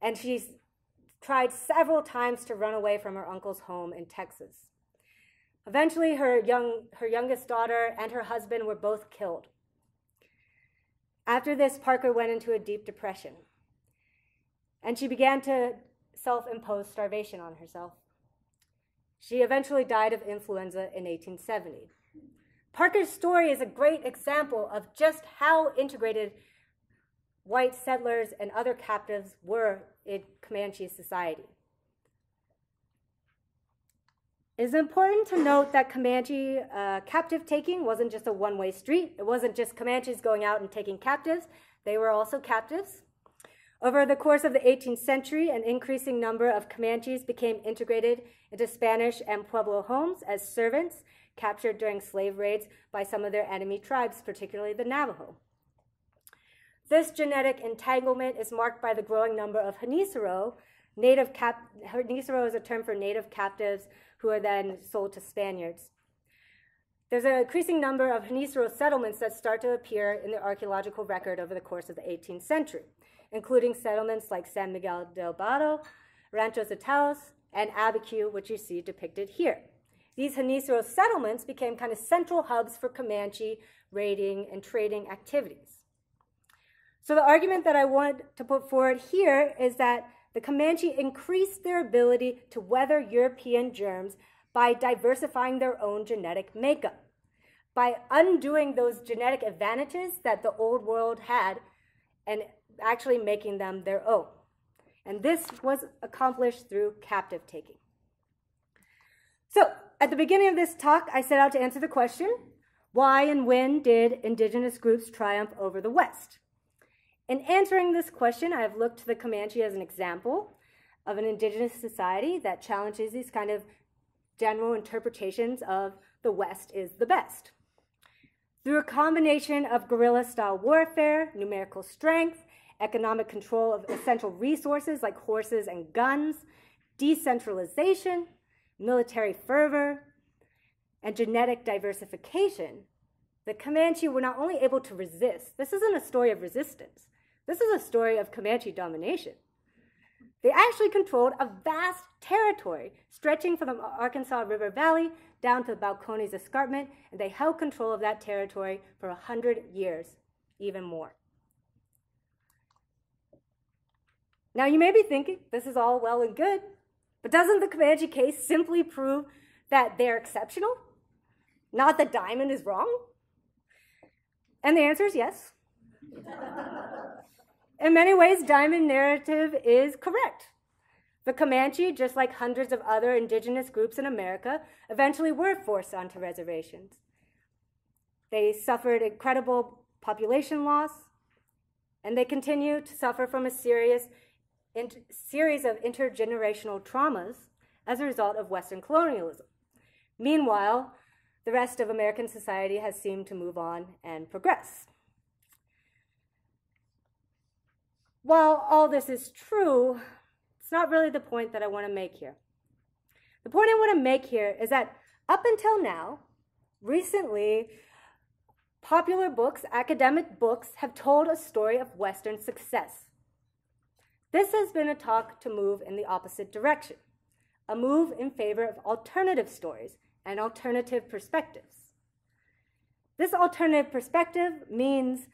and she tried several times to run away from her uncle's home in Texas. Eventually, her youngest daughter and her husband were both killed. After this, Parker went into a deep depression, and she began to self-imposed starvation on herself. She eventually died of influenza in 1870. Parker's story is a great example of just how integrated white settlers and other captives were in Comanche society. It is important to note that Comanche captive taking wasn't just a one-way street. It wasn't just Comanches going out and taking captives. They were also captives. Over the course of the 18th century, an increasing number of Comanches became integrated into Spanish and Pueblo homes as servants captured during slave raids by some of their enemy tribes, particularly the Navajo. This genetic entanglement is marked by the growing number of Genízaro. Genízaro is a term for native captives who are then sold to Spaniards. There's an increasing number of Genízaro settlements that start to appear in the archaeological record over the course of the 18th century, including settlements like San Miguel del Barro, Ranchos de Taos, and Abiquiu, which you see depicted here. These Genízaro settlements became kind of central hubs for Comanche raiding and trading activities. So the argument that I want to put forward here is that the Comanche increased their ability to weather European germs by diversifying their own genetic makeup, by undoing those genetic advantages that the old world had and actually making them their own. And this was accomplished through captive taking. So at the beginning of this talk, I set out to answer the question, why and when did indigenous groups triumph over the West? In answering this question, I have looked to the Comanche as an example of an indigenous society that challenges these kind of general interpretations of the West is the best. Through a combination of guerrilla-style warfare, numerical strength, economic control of essential resources like horses and guns, decentralization, military fervor, and genetic diversification, the Comanche were not only able to resist. This isn't a story of resistance. This is a story of Comanche domination. They actually controlled a vast territory stretching from the Arkansas River Valley down to Balcones Escarpment, and they held control of that territory for 100 years, even more. Now you may be thinking, this is all well and good, but doesn't the Comanche case simply prove that they're exceptional? Not that Diamond is wrong? And the answer is yes. In many ways, Diamond's narrative is correct. The Comanche, just like hundreds of other indigenous groups in America, eventually were forced onto reservations. They suffered incredible population loss, and they continue to suffer from a series of intergenerational traumas as a result of Western colonialism. Meanwhile, the rest of American society has seemed to move on and progress. While all this is true, it's not really the point that I want to make here. The point I want to make here is that up until now, recently, popular books, academic books, have told a story of Western success. This has been a talk to move in the opposite direction, a move in favor of alternative stories and alternative perspectives. This alternative perspective means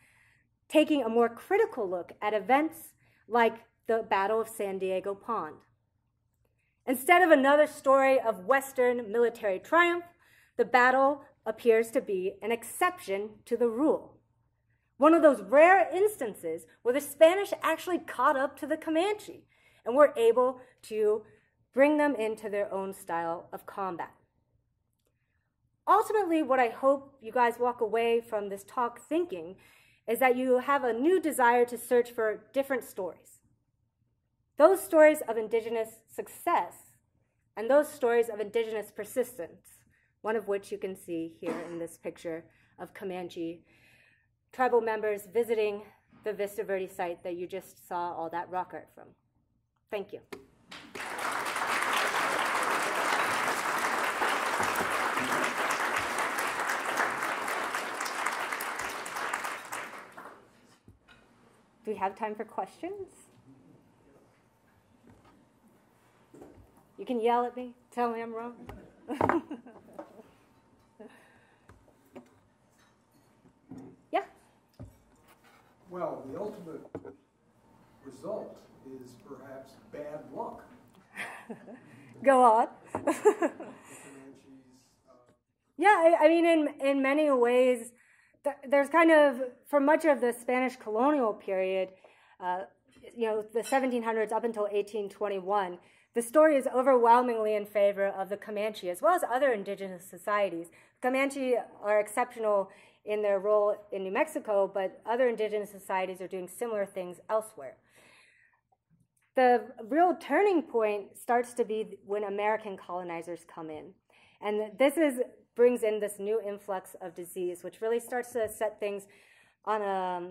taking a more critical look at events like the Battle of San Diego Pond. Instead of another story of Western military triumph, the battle appears to be an exception to the rule. One of those rare instances where the Spanish actually caught up to the Comanche and were able to bring them into their own style of combat. Ultimately, what I hope you guys walk away from this talk thinking is that you have a new desire to search for different stories. Those stories of indigenous success and those stories of indigenous persistence, one of which you can see here in this picture of Comanche tribal members visiting the Vista Verde site that you just saw all that rock art from. Thank you. Do we have time for questions? You can yell at me, tell me I'm wrong. Yeah? Well, the ultimate result is perhaps bad luck. Go on. Yeah, I mean, in many ways, there's kind of, for much of the Spanish colonial period, you know, the 1700s up until 1821, the story is overwhelmingly in favor of the Comanche, as well as other indigenous societies. Comanche are exceptional in their role in New Mexico, but other indigenous societies are doing similar things elsewhere. The real turning point starts to be when American colonizers come in. And this brings in this new influx of disease, which really starts to set things on a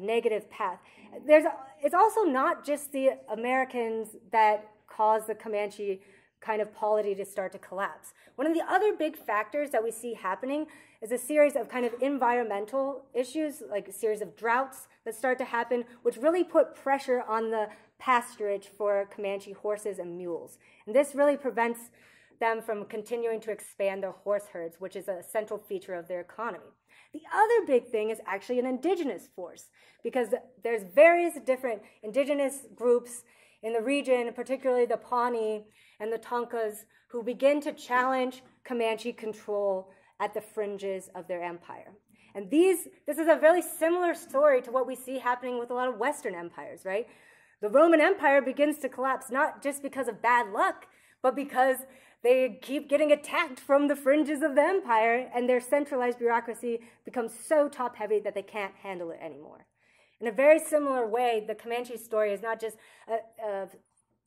negative path. It's also not just the Americans that cause the Comanche kind of polity to start to collapse. One of the other big factors that we see happening is a series of kind of environmental issues, like a series of droughts that start to happen, which really put pressure on the pasturage for Comanche horses and mules. And this really prevents them from continuing to expand their horse herds, which is a central feature of their economy. The other big thing is actually an indigenous force, because there's various different indigenous groups in the region, particularly the Pawnee and the Tonkas, who begin to challenge Comanche control at the fringes of their empire. And this is a really similar story to what we see happening with a lot of Western empires, right? The Roman Empire begins to collapse, not just because of bad luck, but because they keep getting attacked from the fringes of the empire, and their centralized bureaucracy becomes so top-heavy that they can't handle it anymore. In a very similar way, the Comanche story is not just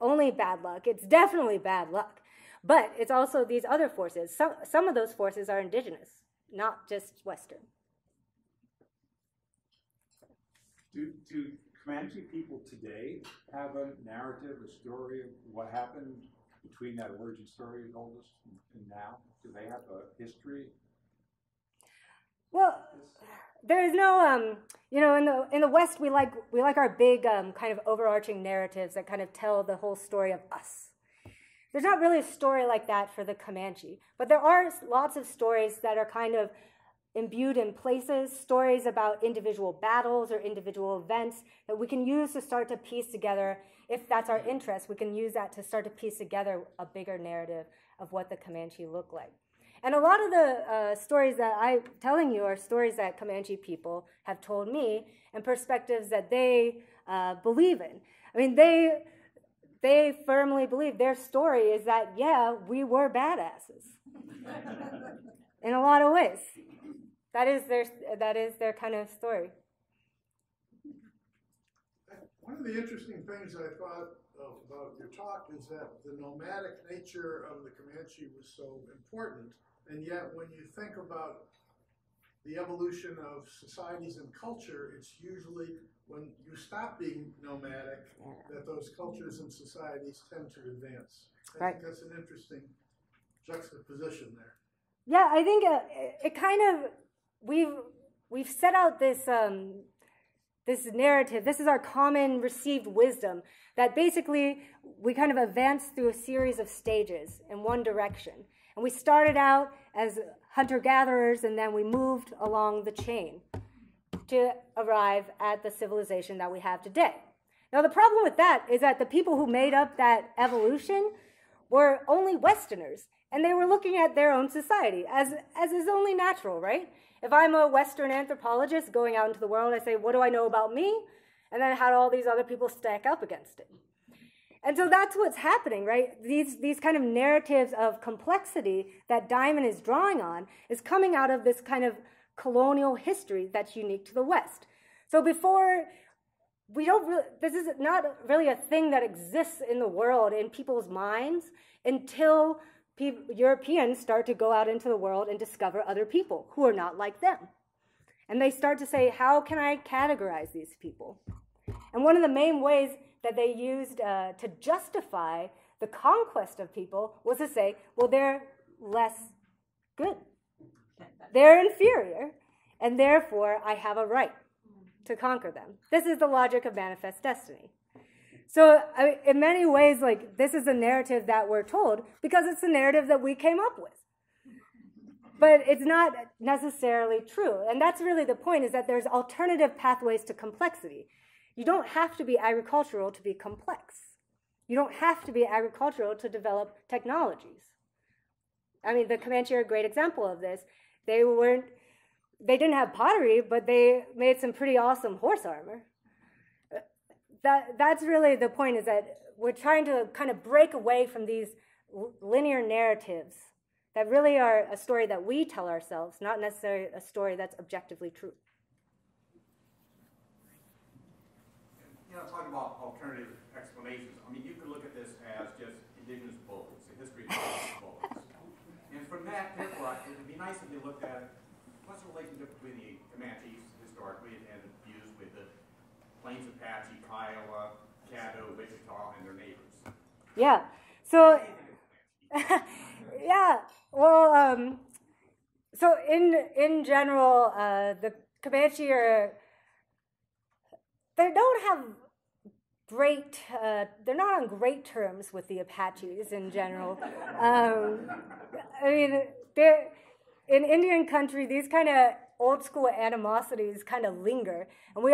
only bad luck. It's definitely bad luck, but it's also these other forces. Some of those forces are indigenous, not just Western. Do Comanche people today have a narrative, a story of what happened between that origin story you told us and now? Do they have a history? Well, there is no, you know, in the West, we like our big kind of overarching narratives that kind of tell the whole story of us. There's not really a story like that for the Comanche, but there are lots of stories that are kind of imbued in places, stories about individual battles or individual events that we can use to start to piece together. If that's our interest, we can use that to start to piece together a bigger narrative of what the Comanche looked like. And a lot of the stories that I'm telling you are stories that Comanche people have told me and perspectives that they believe in. I mean, they firmly believe their story is that, yeah, we were badasses in a lot of ways. That is their kind of story. One of the interesting things I thought about your talk is that the nomadic nature of the Comanche was so important, and yet when you think about the evolution of societies and culture, it's usually when you stop being nomadic that those cultures and societies tend to advance. I think that's an interesting juxtaposition there. Yeah, I think it kind of, we've set out this this narrative. This is our common received wisdom that basically we kind of advance through a series of stages in one direction. And we started out as hunter-gatherers, and then we moved along the chain to arrive at the civilization that we have today. Now, the problem with that is that the people who made up that evolution were only Westerners, and they were looking at their own society, as is only natural, right? If I'm a Western anthropologist going out into the world, I say, what do I know about me? And then how do all these other people stack up against it? And so that's what's happening, right? These kind of narratives of complexity that Diamond is drawing on is coming out of this kind of colonial history that's unique to the West. So before, we don't really, this is not really a thing that exists in the world, in people's minds, until Europeans start to go out into the world and discover other people who are not like them. And they start to say, how can I categorize these people? And one of the main ways that they used to justify the conquest of people was to say, well, they're less good. They're inferior, and therefore I have a right to conquer them. This is the logic of manifest destiny. So in many ways, like, this is a narrative that we're told because it's the narrative that we came up with. But it's not necessarily true. And that's really the point, is that there's alternative pathways to complexity. You don't have to be agricultural to be complex. You don't have to be agricultural to develop technologies. I mean, the Comanche are a great example of this. They didn't have pottery, but they made some pretty awesome horse armor. That's really the point, is that we're trying to kind of break away from these linear narratives that really are a story that we tell ourselves, not necessarily a story that's objectively true. You know, talking about alternative explanations, I mean, you could look at this as just indigenous bulls, the history of indigenous bulls. And from that, therefore, it would be nice if you looked at what's the relationship between the Comanches historically and views with the Plains Apache, Kiowa, Caddo, Wichita, and their neighbors. Yeah. So, yeah. Well, so in general, the Comanche are, they're not on great terms with the Apaches in general. I mean, in Indian country, these kind of old school animosities kind of linger. And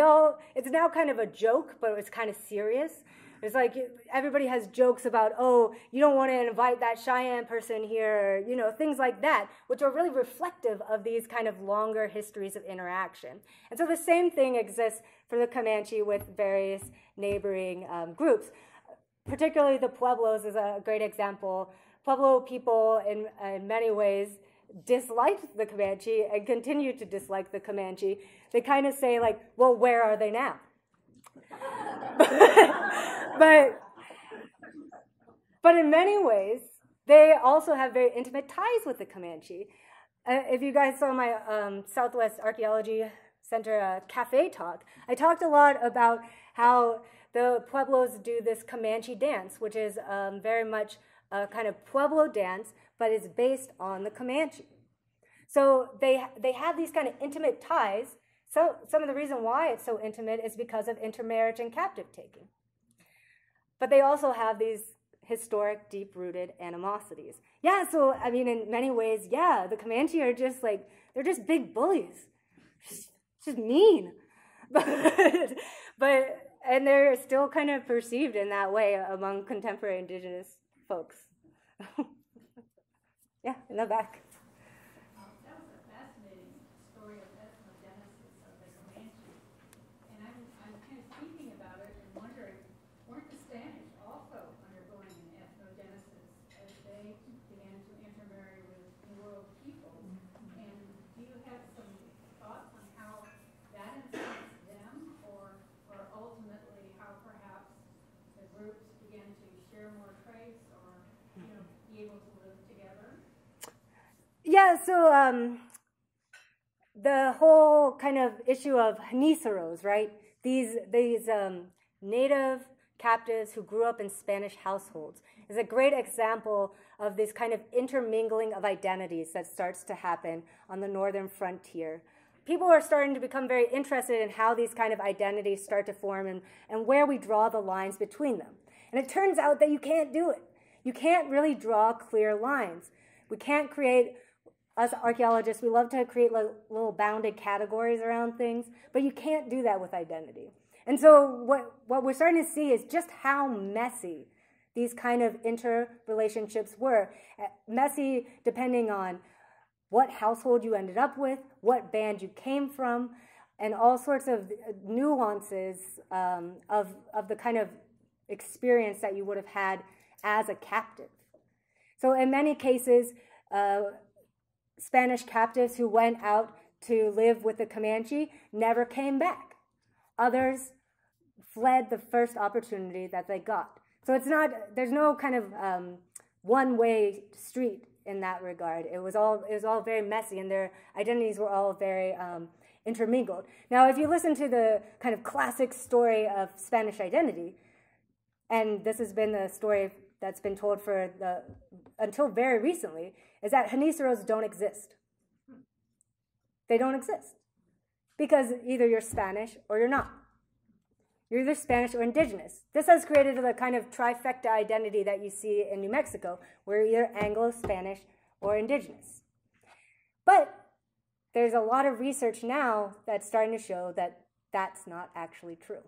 it's now kind of a joke, but it's kind of serious. It's like everybody has jokes about, oh, you don't want to invite that Cheyenne person here, or, you know, things like that, which are really reflective of these kind of longer histories of interaction. And so the same thing exists for the Comanche with various neighboring groups. Particularly the Pueblos is a great example. Pueblo people in many ways disliked the Comanche and continue to dislike the Comanche. They kind of say, like, well, where are they now? But in many ways, they also have very intimate ties with the Comanche. If you guys saw my Southwest Archaeology Center cafe talk, I talked a lot about how the Pueblos do this Comanche dance, which is very much a kind of Pueblo dance, but it's based on the Comanche. So they have these kind of intimate ties. So some of the reason why it's so intimate is because of intermarriage and captive taking. But they also have these historic, deep-rooted animosities. Yeah, so, I mean, in many ways, yeah, the Comanche are just like, they're just big bullies. Just mean. And they're still kind of perceived in that way among contemporary indigenous folks. Yeah, in the back. Yeah, so the whole kind of issue of Genízaros, right? These native captives who grew up in Spanish households is a great example of this kind of intermingling of identities that starts to happen on the northern frontier. People are starting to become very interested in how these kind of identities start to form and where we draw the lines between them. And it turns out that you can't do it. You can't really draw clear lines. We can't create us archaeologists, we love to create little bounded categories around things, but you can't do that with identity. And so what we're starting to see is just how messy these kind of interrelationships were. Messy depending on what household you ended up with, what band you came from, and all sorts of nuances of the kind of experience that you would have had as a captive. So in many cases, Spanish captives who went out to live with the Comanche never came back. Others fled the first opportunity that they got. So it's not, there's no kind of one-way street in that regard. It was all very messy, and their identities were all very intermingled. Now, if you listen to the kind of classic story of Spanish identity, and this has been the story that's been told for until very recently, is that Genízaros don't exist. They don't exist. Because either you're Spanish or you're not. You're either Spanish or indigenous. This has created the kind of trifecta identity that you see in New Mexico, where you're either Anglo-Spanish or indigenous. But there's a lot of research now that's starting to show that that's not actually true.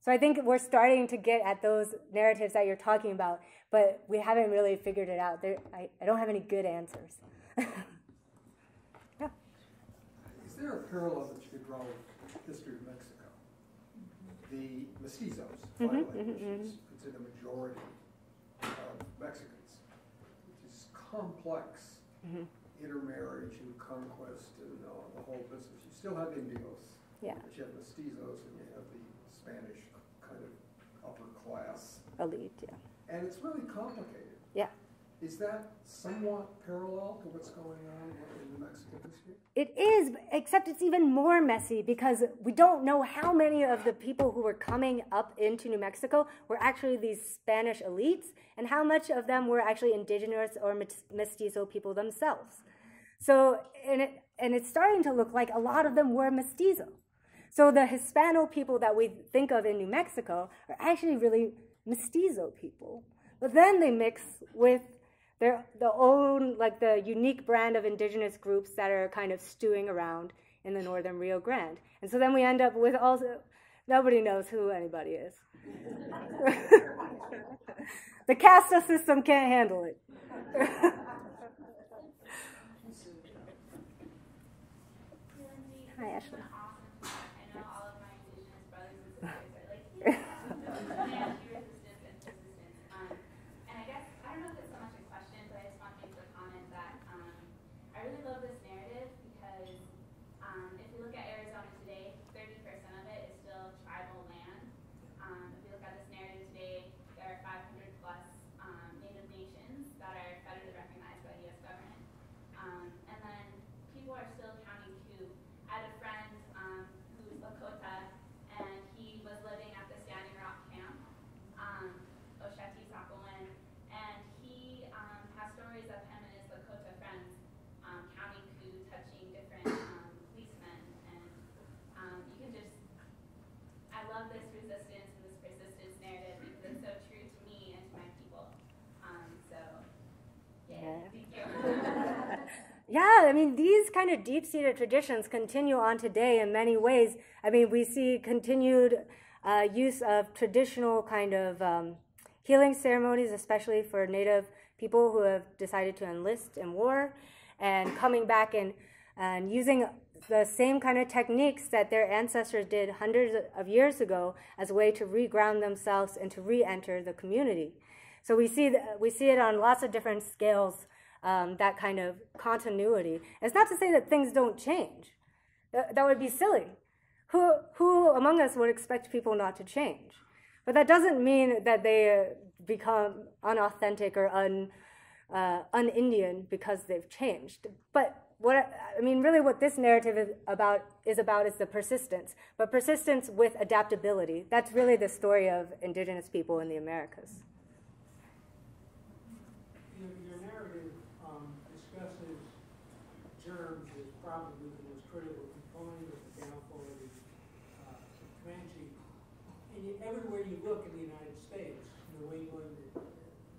So I think we're starting to get at those narratives that you're talking about, but we haven't really figured it out. I don't have any good answers. Yeah. Is there a parallel that you could draw with history of Mexico? The mestizos, it's in the majority of Mexicans, which is complex intermarriage and conquest and the whole business. You still have Indios, but you have mestizos, and you have the Spanish kind of upper class elite, and it's really complicated. Yeah. Is that somewhat parallel to what's going on in the Mexican history? It is, except it's even more messy because we don't know how many of the people who were coming up into New Mexico were actually these Spanish elites and how much of them were actually indigenous or mestizo people themselves. So, and it's starting to look like a lot of them were mestizo. So the Hispano people that we think of in New Mexico are actually really mestizo people. But then they mix with their own, like the unique brand of indigenous groups that are kind of stewing around in the northern Rio Grande. And so then we end up with also, nobody knows who anybody is. The caste system can't handle it. Hi, Ashley. I know all of my indigenous brothers and sisters are like you. Yeah, I mean, these kind of deep-seated traditions continue on today in many ways. I mean, we see continued use of traditional kind of healing ceremonies, especially for Native people who have decided to enlist in war and coming back and using the same kind of techniques that their ancestors did hundreds of years ago as a way to reground themselves and to re-enter the community. So we see it on lots of different scales. That kind of continuity. It's not to say that things don't change. That would be silly. Who among us would expect people not to change? But that doesn't mean that they become unauthentic or un-Indian because they've changed. But what I mean, really, what this narrative is about the persistence. But persistence with adaptability. That's really the story of indigenous people in the Americas. Germs is probably the most critical component of the downfall of the Comanche. And everywhere you look in the United States, New England,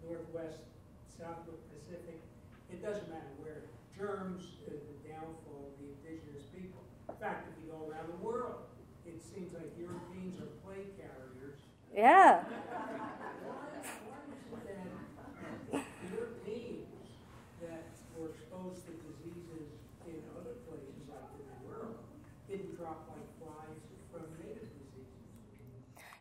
Northwest, South Pacific, it doesn't matter where, Germs is the downfall of the indigenous people. In fact, if you go around the world, it seems like Europeans are plague carriers. Yeah. Why is it that Europeans that were exposed to diseases in other places out in the world didn't drop like flies from native diseases?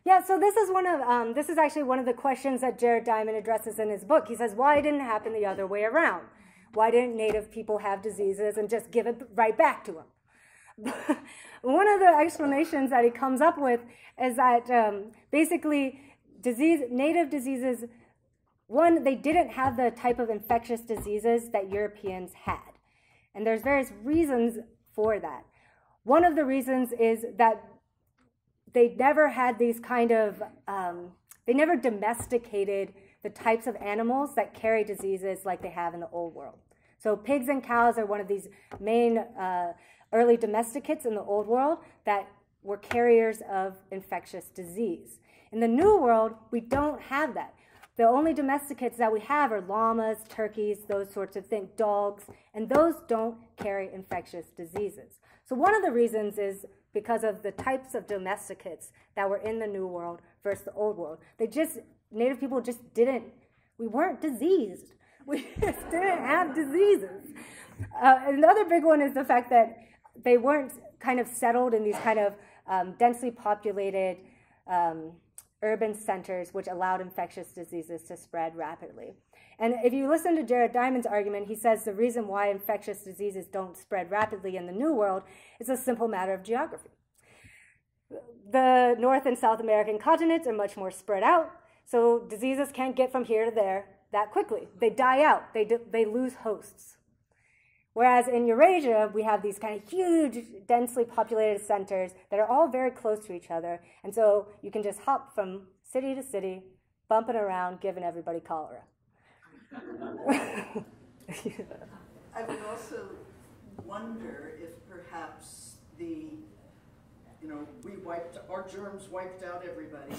Yeah, so this is one of this is actually one of the questions that Jared Diamond addresses in his book. He says, why didn't it happen the other way around? Why didn't native people have diseases and just give it right back to them? One of the explanations that he comes up with is that basically native diseases, one, they didn't have the type of infectious diseases that Europeans had. And there's various reasons for that. One of the reasons is that they never had these kind of, they never domesticated the types of animals that carry diseases like they have in the old world. So pigs and cows are one of these main early domesticates in the old world that were carriers of infectious disease. In the new world, we don't have that. The only domesticates that we have are llamas, turkeys, those sorts of things, dogs, and those don't carry infectious diseases. So one of the reasons is because of the types of domesticates that were in the new world versus the old world. They just, native people just didn't, we weren't diseased. We just didn't have diseases. Another big one is the fact that they weren't kind of settled in these kind of densely populated urban centers, which allowed infectious diseases to spread rapidly. And if you listen to Jared Diamond's argument, he says the reason why infectious diseases don't spread rapidly in the New World is a simple matter of geography. The North and South American continents are much more spread out, so diseases can't get from here to there that quickly. They die out. They lose hosts. Whereas in Eurasia, we have these kind of huge, densely populated centers that are all very close to each other. And so you can just hop from city to city, bumping around, giving everybody cholera. I would also wonder if perhaps the, you know, our germs wiped out everybody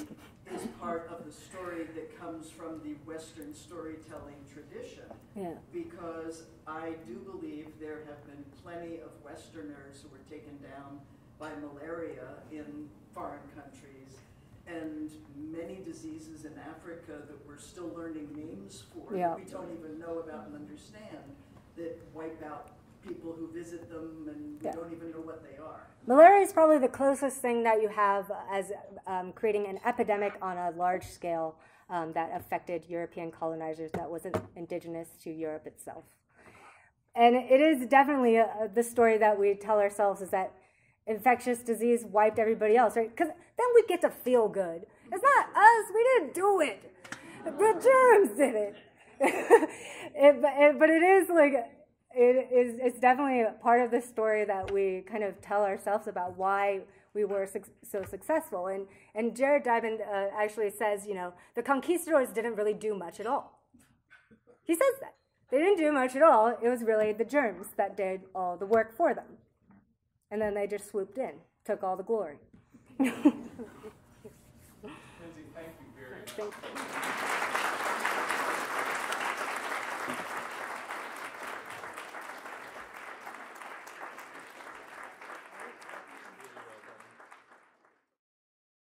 is part of the story that comes from the Western storytelling tradition. Yeah. Because I do believe there have been plenty of Westerners who were taken down by malaria in foreign countries, and many diseases in Africa that we're still learning names for, yeah, that we don't even know about and understand, that wipe out people who visit them, and we, yeah, don't even know what they are. Malaria is probably the closest thing that you have as creating an epidemic on a large scale that affected European colonizers that wasn't indigenous to Europe itself. And it is definitely the story that we tell ourselves is that infectious disease wiped everybody else, right? Because then we get to feel good. It's not us, we didn't do it. The germs did it. But it is like, it's definitely part of the story that we kind of tell ourselves about why we were so successful. And Jared Diamond actually says, you know, the conquistadors didn't really do much at all. He says that. They didn't do much at all. It was really the germs that did all the work for them. And then they just swooped in, took all the glory. Lindsay, thank you very much. Thank you.